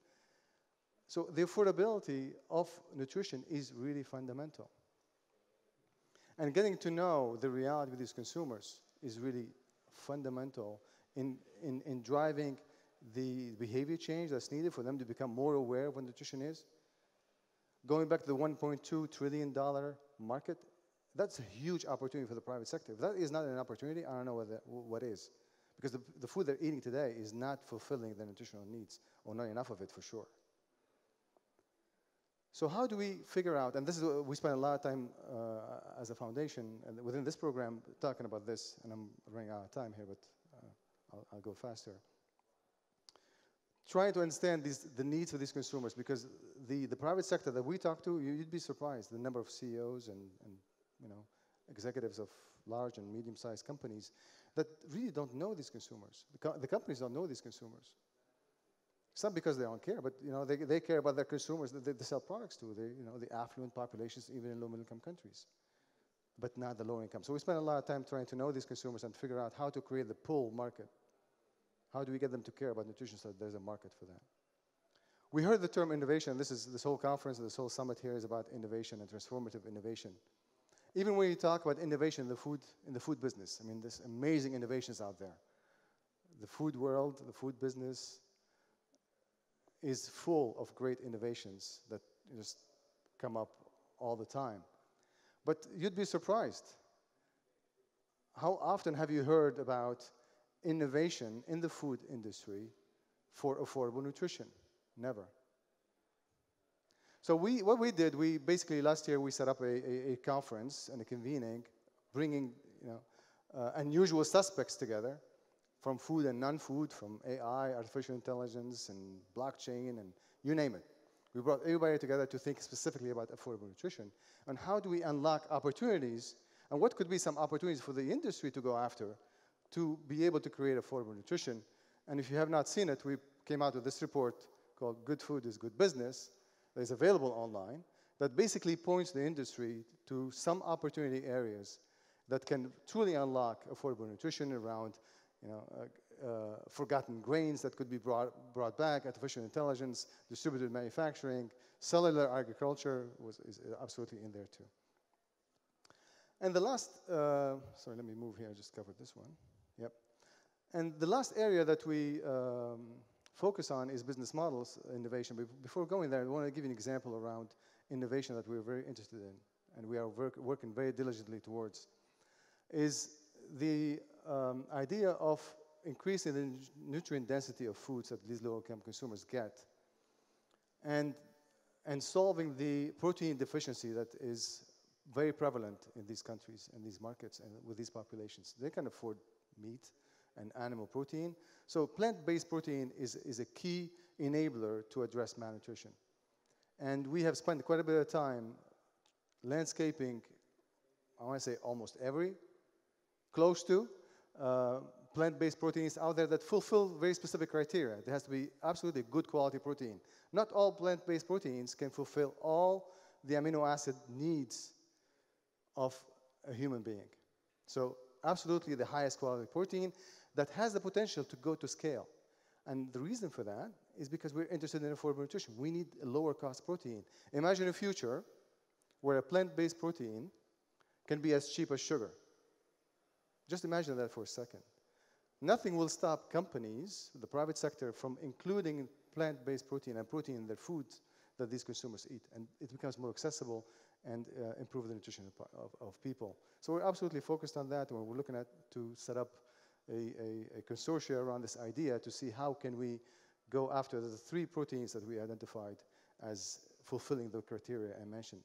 So the affordability of nutrition is really fundamental. And getting to know the reality of these consumers is really fundamental in, in, in driving the behavior change that's needed for them to become more aware of what nutrition is. Going back to the one point two trillion dollar market, that's a huge opportunity for the private sector. If that is not an opportunity, I don't know what, that, what is. Because the, the food they're eating today is not fulfilling their nutritional needs, or not enough of it for sure. So how do we figure out, and this is what we spend a lot of time uh, as a foundation, and within this program, talking about this, and I'm running out of time here, but uh, I'll, I'll go faster. Trying to understand these, the needs of these consumers, because the, the private sector that we talk to, you, you'd be surprised the number of C E Os and, and you know, executives of large and medium-sized companies that really don't know these consumers. The, co the companies don't know these consumers. It's not because they don't care, but you know, they, they care about their consumers that they, they sell products to, they, you know, the affluent populations, even in low-income countries, but not the low-income. So we spend a lot of time trying to know these consumers and figure out how to create the pull market. How do we get them to care about nutrition so that there's a market for that? We heard the term innovation. This is this whole conference, this whole summit here is about innovation and transformative innovation. Even when you talk about innovation in the food, in the food business, I mean, there's amazing innovations out there. The food world, the food business is full of great innovations that just come up all the time. But you'd be surprised. How often have you heard about innovation in the food industry for affordable nutrition? Never. So we, what we did, we basically last year we set up a, a, a conference and a convening, bringing you know, uh, unusual suspects together from food and non-food, from A I, artificial intelligence, and blockchain, and you name it. We brought everybody together to think specifically about affordable nutrition and how do we unlock opportunities and what could be some opportunities for the industry to go after to be able to create affordable nutrition. And if you have not seen it, we came out with this report called Good Food is Good Business that is available online that basically points the industry to some opportunity areas that can truly unlock affordable nutrition around you know, uh, uh, forgotten grains that could be brought, brought back, artificial intelligence, distributed manufacturing, cellular agriculture was, is absolutely in there too. And the last, uh, sorry, let me move here, I just covered this one. Yep. And the last area that we um, focus on is business models innovation. But before going there, I want to give you an example around innovation that we're very interested in and we are work, working very diligently towards, is the um, idea of increasing the nutrient density of foods that these low-income consumers get, and, and solving the protein deficiency that is very prevalent in these countries, in these markets, and with these populations. They can afford meat and animal protein. So plant-based protein is, is a key enabler to address malnutrition. And we have spent quite a bit of time landscaping, I want to say almost every, close to, uh, plant-based proteins out there that fulfill very specific criteria. There has to be absolutely good quality protein. Not all plant-based proteins can fulfill all the amino acid needs of a human being. So absolutely the highest quality protein that has the potential to go to scale. And the reason for that is because we're interested in affordable nutrition. We need a lower cost protein. Imagine a future where a plant-based protein can be as cheap as sugar. Just imagine that for a second. Nothing will stop companies, the private sector, from including plant-based protein and protein in their food that these consumers eat. And it becomes more accessible and uh, improve the nutrition of, of people. So we're absolutely focused on that. We're looking at to set up a, a, a consortia around this idea to see how can we go after the three proteins that we identified as fulfilling the criteria I mentioned.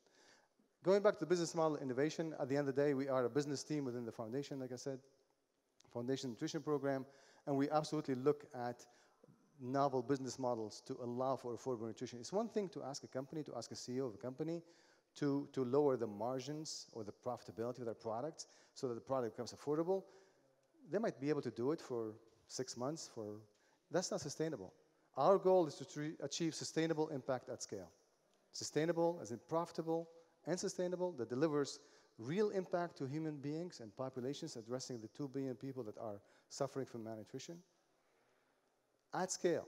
Going back to the business model innovation, at the end of the day, we are a business team within the foundation, like I said, Foundation Nutrition Program, and we absolutely look at novel business models to allow for affordable nutrition. It's one thing to ask a company, to ask a C E O of a company, to, to lower the margins or the profitability of their products so that the product becomes affordable. They might be able to do it for six months. For that's not sustainable. Our goal is to achieve sustainable impact at scale. Sustainable as in profitable and sustainable, that delivers real impact to human beings and populations, addressing the two billion people that are suffering from malnutrition at scale.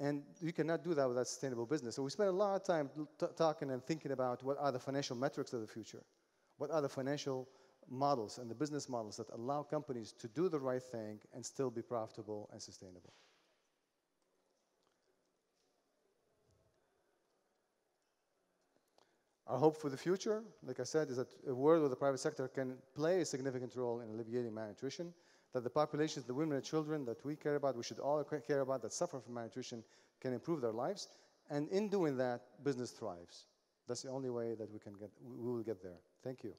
And you cannot do that without sustainable business. So we spend a lot of time t talking and thinking about what are the financial metrics of the future, what are the financial models and the business models that allow companies to do the right thing and still be profitable and sustainable. Our hope for the future, like I said, is that a world where the private sector can play a significant role in alleviating malnutrition, that the populations, the women and children that we care about, we should all care about, that suffer from malnutrition, can improve their lives. And in doing that, business thrives. That's the only way that we can get, we will get there. Thank you.